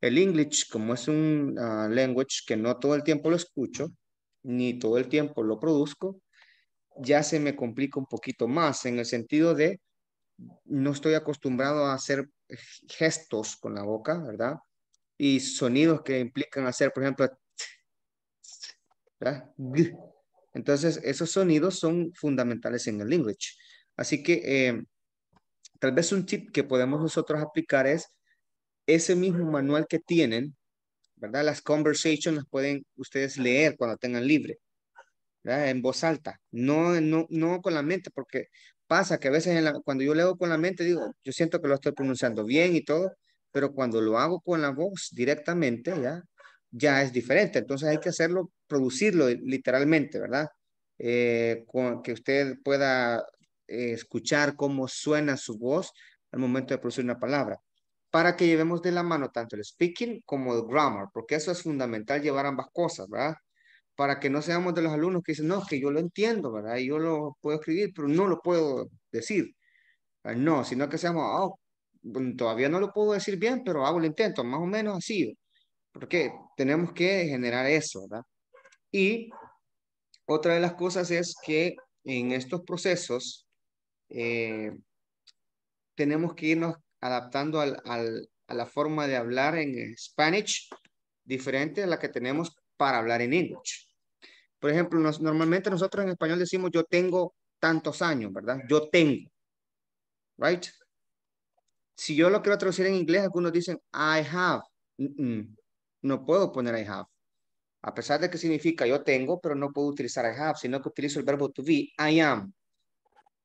El English, como es un language que no todo el tiempo lo escucho, ni todo el tiempo lo produzco, ya se me complica un poquito más en el sentido de no estoy acostumbrado a hacer gestos con la boca, ¿verdad? Y sonidos que implican hacer, por ejemplo, ¿verdad? Entonces, esos sonidos son fundamentales en el English. Así que, tal vez un tip que podemos nosotros aplicar es ese mismo manual que tienen, ¿verdad? Las conversations las pueden ustedes leer cuando tengan libre, ¿verdad? En voz alta, no con la mente, porque pasa que a veces cuando yo leo con la mente, digo, yo siento que lo estoy pronunciando bien y todo, pero cuando lo hago con la voz directamente, ya es diferente. Entonces hay que hacerlo, producirlo literalmente, ¿verdad? Que usted pueda escuchar cómo suena su voz al momento de producir una palabra, para que llevemos de la mano tanto el speaking como el grammar, porque eso es fundamental, llevar ambas cosas, ¿verdad? Para que no seamos de los alumnos que dicen, no, es que yo lo entiendo, ¿verdad? Yo lo puedo escribir, pero no lo puedo decir. No, sino que seamos, oh, todavía no lo puedo decir bien, pero hago el intento, más o menos así. Porque tenemos que generar eso, ¿verdad? Y otra de las cosas es que en estos procesos tenemos que irnos adaptando a la forma de hablar en Spanish, diferente a la que tenemos para hablar en English. Por ejemplo, normalmente nosotros en español decimos yo tengo tantos años, ¿verdad? Yo tengo. Right? Si yo lo quiero traducir en inglés, algunos dicen I have. No puedo poner I have. A pesar de que significa yo tengo, pero no puedo utilizar I have, sino que utilizo el verbo to be, I am.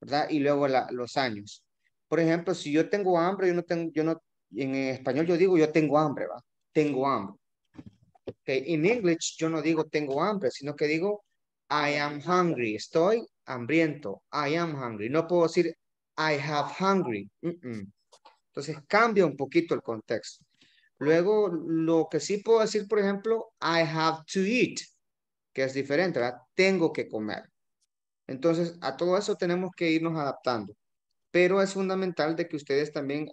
¿Verdad? Y luego los años. Por ejemplo, si yo tengo hambre, en español yo digo yo tengo hambre, ¿va? Tengo hambre. Okay. In English, yo no digo tengo hambre, sino que digo I am hungry. Estoy hambriento. I am hungry. No puedo decir I have hungry. Entonces, cambia un poquito el contexto. Luego, lo que sí puedo decir, por ejemplo, I have to eat, que es diferente, ¿verdad? Tengo que comer. Entonces, a todo eso tenemos que irnos adaptando. Pero es fundamental de que ustedes también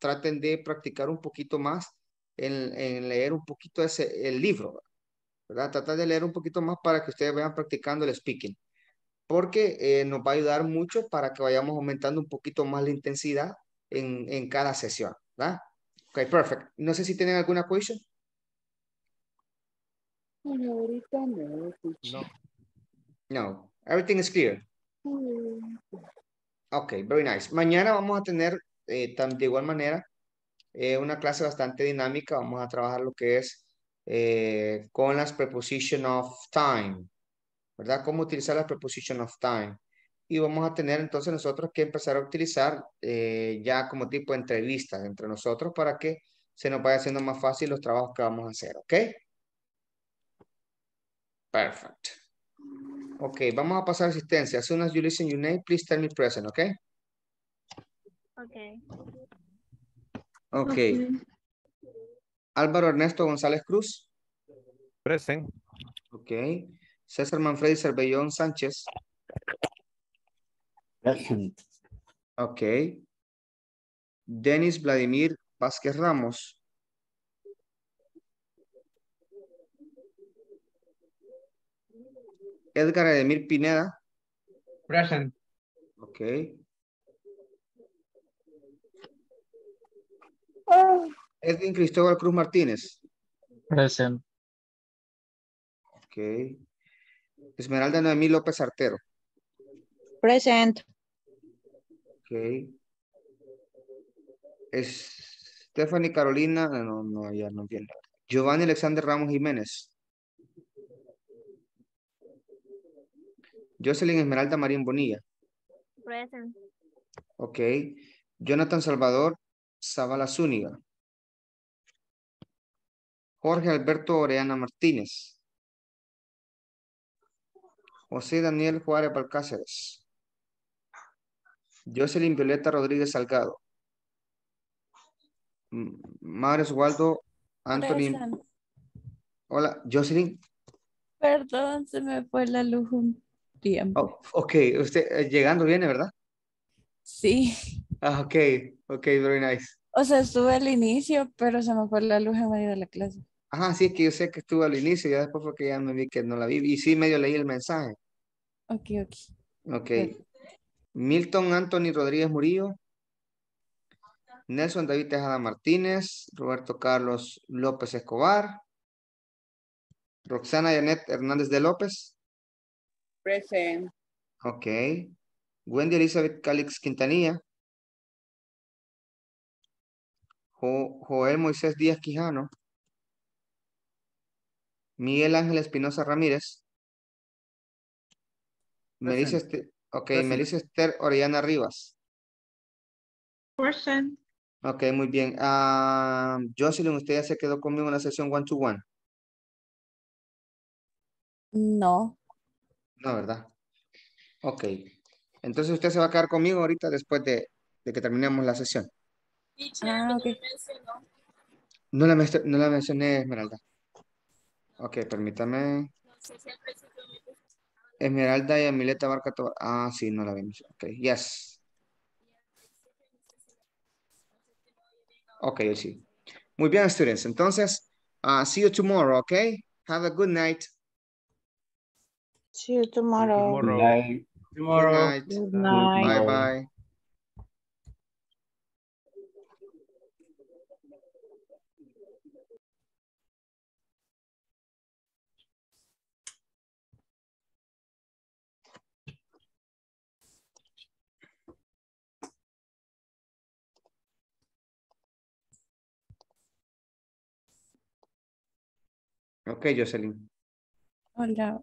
traten de practicar un poquito más en leer un poquito el libro, ¿verdad? Tratar de leer un poquito más para que ustedes vayan practicando el speaking, porque nos va a ayudar mucho para que vayamos aumentando un poquito más la intensidad en cada sesión, ¿verdad? Ok, perfect. No sé si tienen alguna question. No, ahorita no. No. No. Everything is clear. Ok, very nice. Mañana vamos a tener de igual manera una clase bastante dinámica. Vamos a trabajar lo que es con las preposition of time, ¿verdad? Cómo utilizar las preposition of time. Y vamos a tener entonces nosotros que empezar a utilizar ya como tipo de entrevistas entre nosotros para que se nos vaya haciendo más fácil los trabajos que vamos a hacer, ¿ok? Perfect. Ok, vamos a pasar a asistencia. As soon as you listen your name, please tell me present, ¿ok? Ok. Álvaro Ernesto González Cruz. Present. Ok. César Manfredi Cervellón Sánchez. Present. Ok. Dennis Vladimir Vázquez Ramos. Edgar Edemir Pineda. Present. Ok. Edwin Cristóbal Cruz Martínez. Present. Ok. Esmeralda Noemí López Artero. Present. Ok. Stephanie Carolina. No, ya no viene. Giovanni Alexander Ramos Jiménez. Jocelyn Esmeralda Marín Bonilla. Present. Ok. Jonathan Salvador Zavala Zúñiga. Jorge Alberto Orellana Martínez. José Daniel Juárez Balcáceres. Jocelyn Violeta Rodríguez Salgado. Mario Oswaldo Anthony. Present. Hola, Jocelyn. Perdón, se me fue la luz. Oh, ok, usted llegando viene, ¿verdad? Sí. Ah, ok, very nice. O sea, estuve al inicio, pero se me fue la luz en medio de la clase. Ajá, sí, es que yo sé que estuve al inicio, ya después porque ya me vi que no la vi, y sí medio leí el mensaje. Ok. Milton Anthony Rodríguez Murillo. Nelson David Tejada Martínez. Roberto Carlos López Escobar. Roxana Yanet Hernández de López. Present. Ok. Wendy Elizabeth Calix Quintanilla. Joel Moisés Díaz Quijano. Miguel Ángel Espinoza Ramírez. Melissa Esther Orellana Rivas. Present. Ok, muy bien. Jocelyn, usted ya se quedó conmigo en la sesión one-to-one. No. No, ¿verdad? Ok. Entonces usted se va a quedar conmigo ahorita después de que terminemos la sesión. Okay. No la mencioné, Esmeralda. Ok, permítame. Esmeralda Yamilet Abarca Tobar. Ah, sí, no la había mencionado. Ok, yes. Ok, sí. Muy bien, students. Entonces, see you tomorrow, ok? Have a good night. See you tomorrow. Good night. Good night. Bye-bye. Ok, Jocelyn. Hola.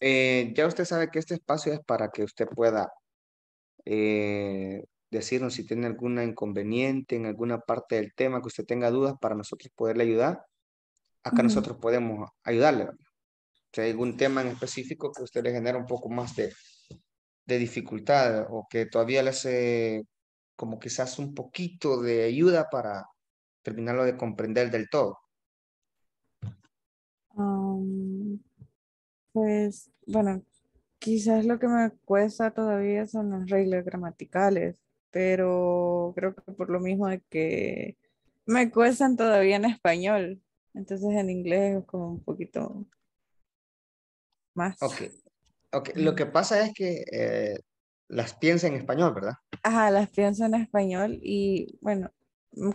Ya usted sabe que este espacio es para que usted pueda decirnos si tiene alguna inconveniente en alguna parte del tema, que usted tenga dudas para nosotros poderle ayudar. Acá nosotros podemos ayudarle. Si hay algún tema en específico que usted le genera un poco más de dificultad o que todavía le hace como quizás un poquito de ayuda para terminarlo de comprender del todo. Pues, bueno, quizás lo que me cuesta todavía son las reglas gramaticales, pero creo que por lo mismo de que me cuestan todavía en español, Entonces en inglés es como un poquito más. Ok, okay. Lo que pasa es que las piensa en español, ¿verdad? Ajá, las pienso en español y bueno,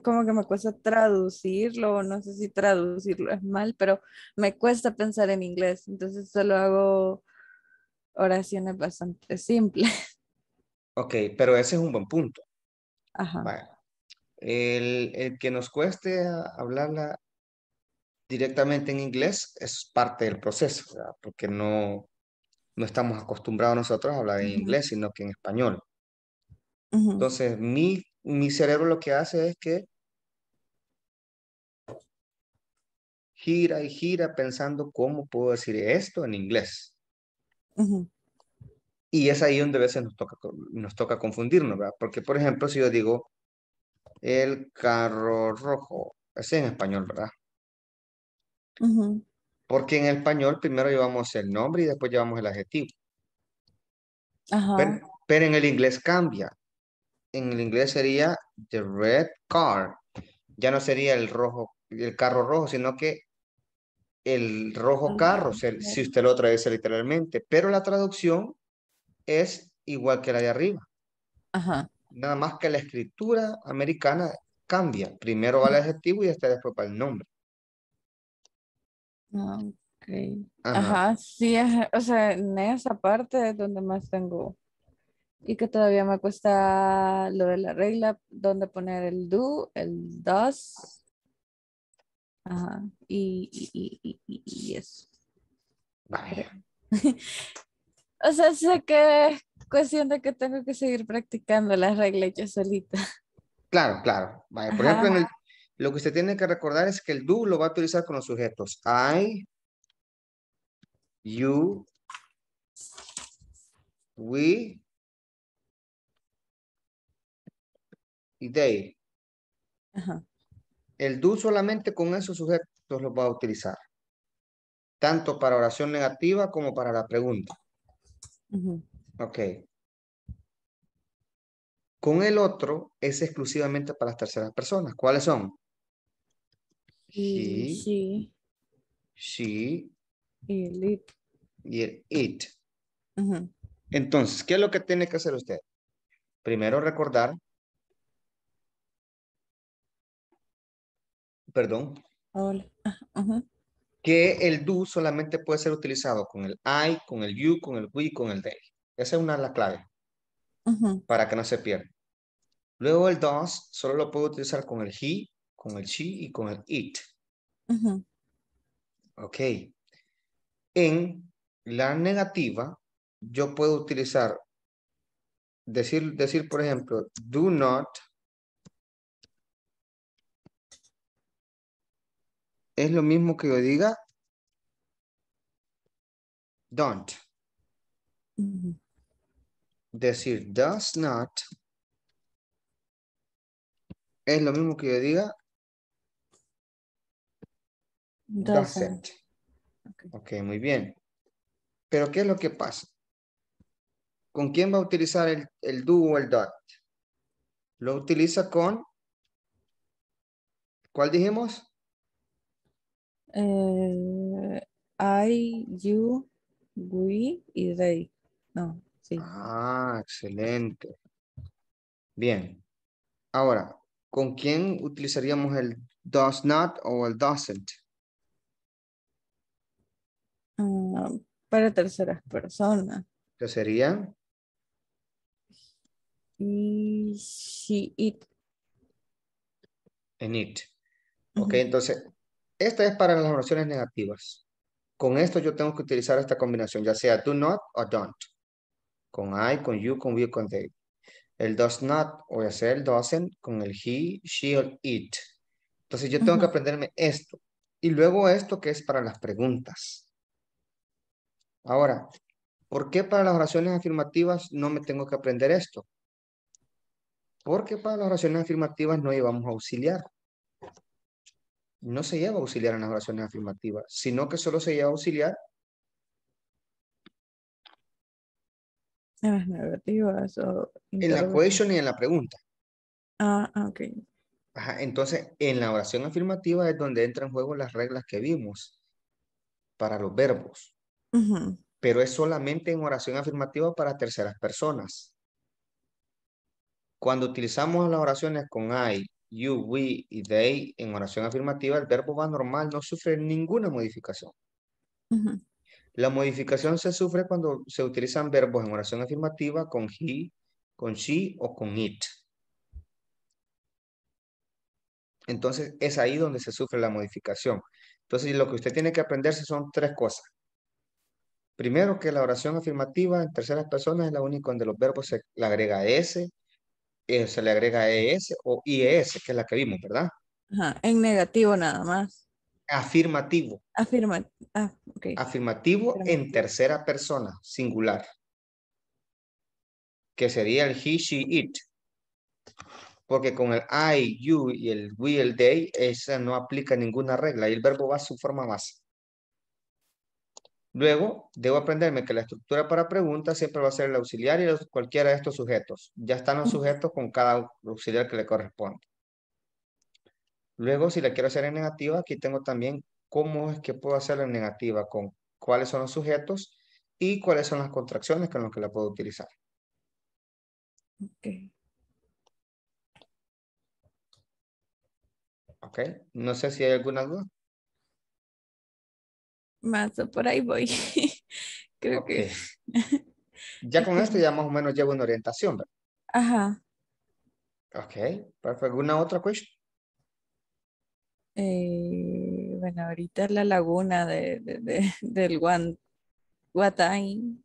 como que me cuesta traducirlo, no sé si traducirlo es mal, pero me cuesta pensar en inglés, entonces solo hago oraciones bastante simples. Ok, pero ese es un buen punto. Ajá. Vale. El que nos cueste hablarla directamente en inglés es parte del proceso, ¿verdad? Porque no estamos acostumbrados nosotros a hablar en inglés, sino que en español. Entonces, mi cerebro lo que hace es que gira y gira pensando cómo puedo decir esto en inglés. Y es ahí donde a veces nos toca confundirnos, ¿verdad? Porque, por ejemplo, si yo digo el carro rojo, es en español, ¿verdad? Porque en español primero llevamos el nombre y después llevamos el adjetivo. Pero en el inglés cambia. En el inglés sería the red car. Ya no sería el carro rojo, sino que el rojo carro, si usted lo traduce literalmente. Pero la traducción es igual que la de arriba. Nada más que la escritura americana cambia. Primero va el adjetivo y hasta después va el nombre. Okay. Sí, o sea, en esa parte es donde más tengo... Y que todavía me cuesta lo de la regla, donde poner el do, el does. Y eso. Vaya. O sea, sé que es cuestión de que tengo que seguir practicando las reglas yo solita. Claro, claro. Vaya. Por ejemplo, lo que usted tiene que recordar es que el do lo va a utilizar con los sujetos. I, you, we, y they. El do solamente con esos sujetos los va a utilizar. Tanto para oración negativa como para la pregunta. Ok. Con el otro es exclusivamente para las terceras personas. ¿Cuáles son? She. Y el it. Entonces, ¿qué es lo que tiene que hacer usted? Primero recordar. Que el do solamente puede ser utilizado con el I, con el you, con el we, con el they. Esa es una de las claves para que no se pierda. Luego el does solo lo puedo utilizar con el he, con el she y con el it. Ok. En la negativa yo puedo utilizar, decir por ejemplo, do not. Es lo mismo que yo diga don't. Decir does not es lo mismo que yo diga doesn't. Okay, muy bien. Pero ¿qué es lo que pasa? ¿Con quién va a utilizar el do o el dot? Lo utiliza con, ¿cuál dijimos? I, you, we y they. No, sí. Excelente. Bien. Ahora, ¿con quién utilizaríamos el does not o el doesn't? Para terceras personas. ¿Qué sería? She, it. En it. Ok, entonces... Esta es para las oraciones negativas. Con esto yo tengo que utilizar esta combinación, ya sea do not o don't. Con I, con you, con we, con they. El does not, o ya sea el doesn't, con el he, she o it. Entonces yo tengo que aprenderme esto. Y luego esto que es para las preguntas. Ahora, ¿por qué para las oraciones afirmativas no me tengo que aprender esto? Porque para las oraciones afirmativas no llevamos auxiliar. No se lleva auxiliar en las oraciones afirmativas, sino que solo se lleva auxiliar en las negativas o en la question y en la pregunta. Ajá, entonces, en la oración afirmativa es donde entran en juego las reglas que vimos para los verbos. Uh-huh. Pero es solamente en oración afirmativa para terceras personas. Cuando utilizamos las oraciones con I, you, we y they en oración afirmativa, el verbo va normal, no sufre ninguna modificación. Uh-huh. La modificación se sufre cuando se utilizan verbos en oración afirmativa con he, con she o con it. Entonces, es ahí donde se sufre la modificación. Entonces, lo que usted tiene que aprenderse son tres cosas. Primero, que la oración afirmativa en terceras personas es la única donde los verbos se le agrega S, se le agrega ES o IES, que es la que vimos, ¿verdad? Ajá, en negativo nada más. Afirmativo. Okay. Afirmativo en tercera persona, singular. Que sería el he, she, it. Porque con el I, you y el we, el they, esa no aplica ninguna regla y el verbo va a su forma base. Luego, debo aprenderme que la estructura para preguntas siempre va a ser el auxiliar y cualquiera de estos sujetos. Ya están los sujetos con cada auxiliar que le corresponde. Luego, si la quiero hacer en negativa, aquí tengo también cómo es que puedo hacerla en negativa, con cuáles son los sujetos y cuáles son las contracciones con las que la puedo utilizar. Ok. Ok, no sé si hay alguna duda. Mazo, por ahí voy. Creo okay. que... ya con esto ya más o menos llevo una orientación, ¿verdad? Ajá. Ok, perfecto. ¿Alguna otra cuestión? Bueno, ahorita es la laguna del Guatay.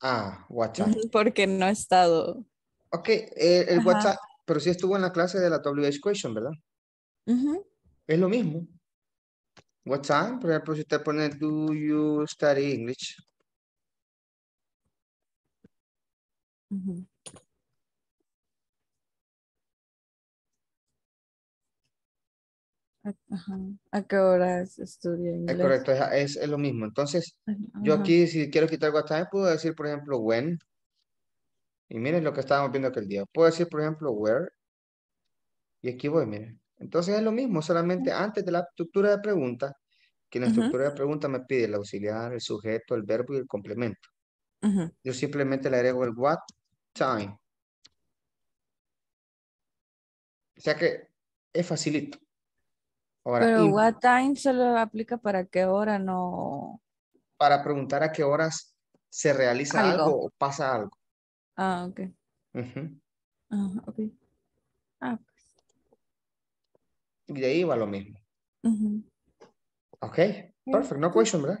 Ah, Guatay. Porque no he estado. Ok, el Guatay, pero sí estuvo en la clase de la WH Question, ¿verdad? Uh-huh. Es lo mismo. What time? Por ejemplo, si usted pone do you study English? Uh-huh. Uh-huh. ¿A qué horas estudia inglés? Correcto, es lo mismo. Entonces, uh-huh. yo aquí si quiero quitar what time, puedo decir, por ejemplo, when. Y miren lo que estábamos viendo aquel día. Puedo decir, por ejemplo, where. Y aquí voy, miren. Entonces es lo mismo, solamente antes de la estructura de pregunta, que en la estructura de pregunta me pide el auxiliar, el sujeto, el verbo y el complemento. Yo simplemente le agrego el what time. O sea que es facilito. Ahora, pero what time solo aplica para qué hora, no... Para preguntar a qué horas se realiza algo o pasa algo. Ah, ok. Okay. Ah, y de ahí va lo mismo. Ok, perfecto. No question, ¿verdad?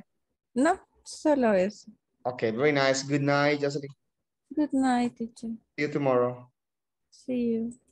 No, solo eso. Ok, very nice. Good night, Jocelyn. Good night, teacher. See you tomorrow. See you.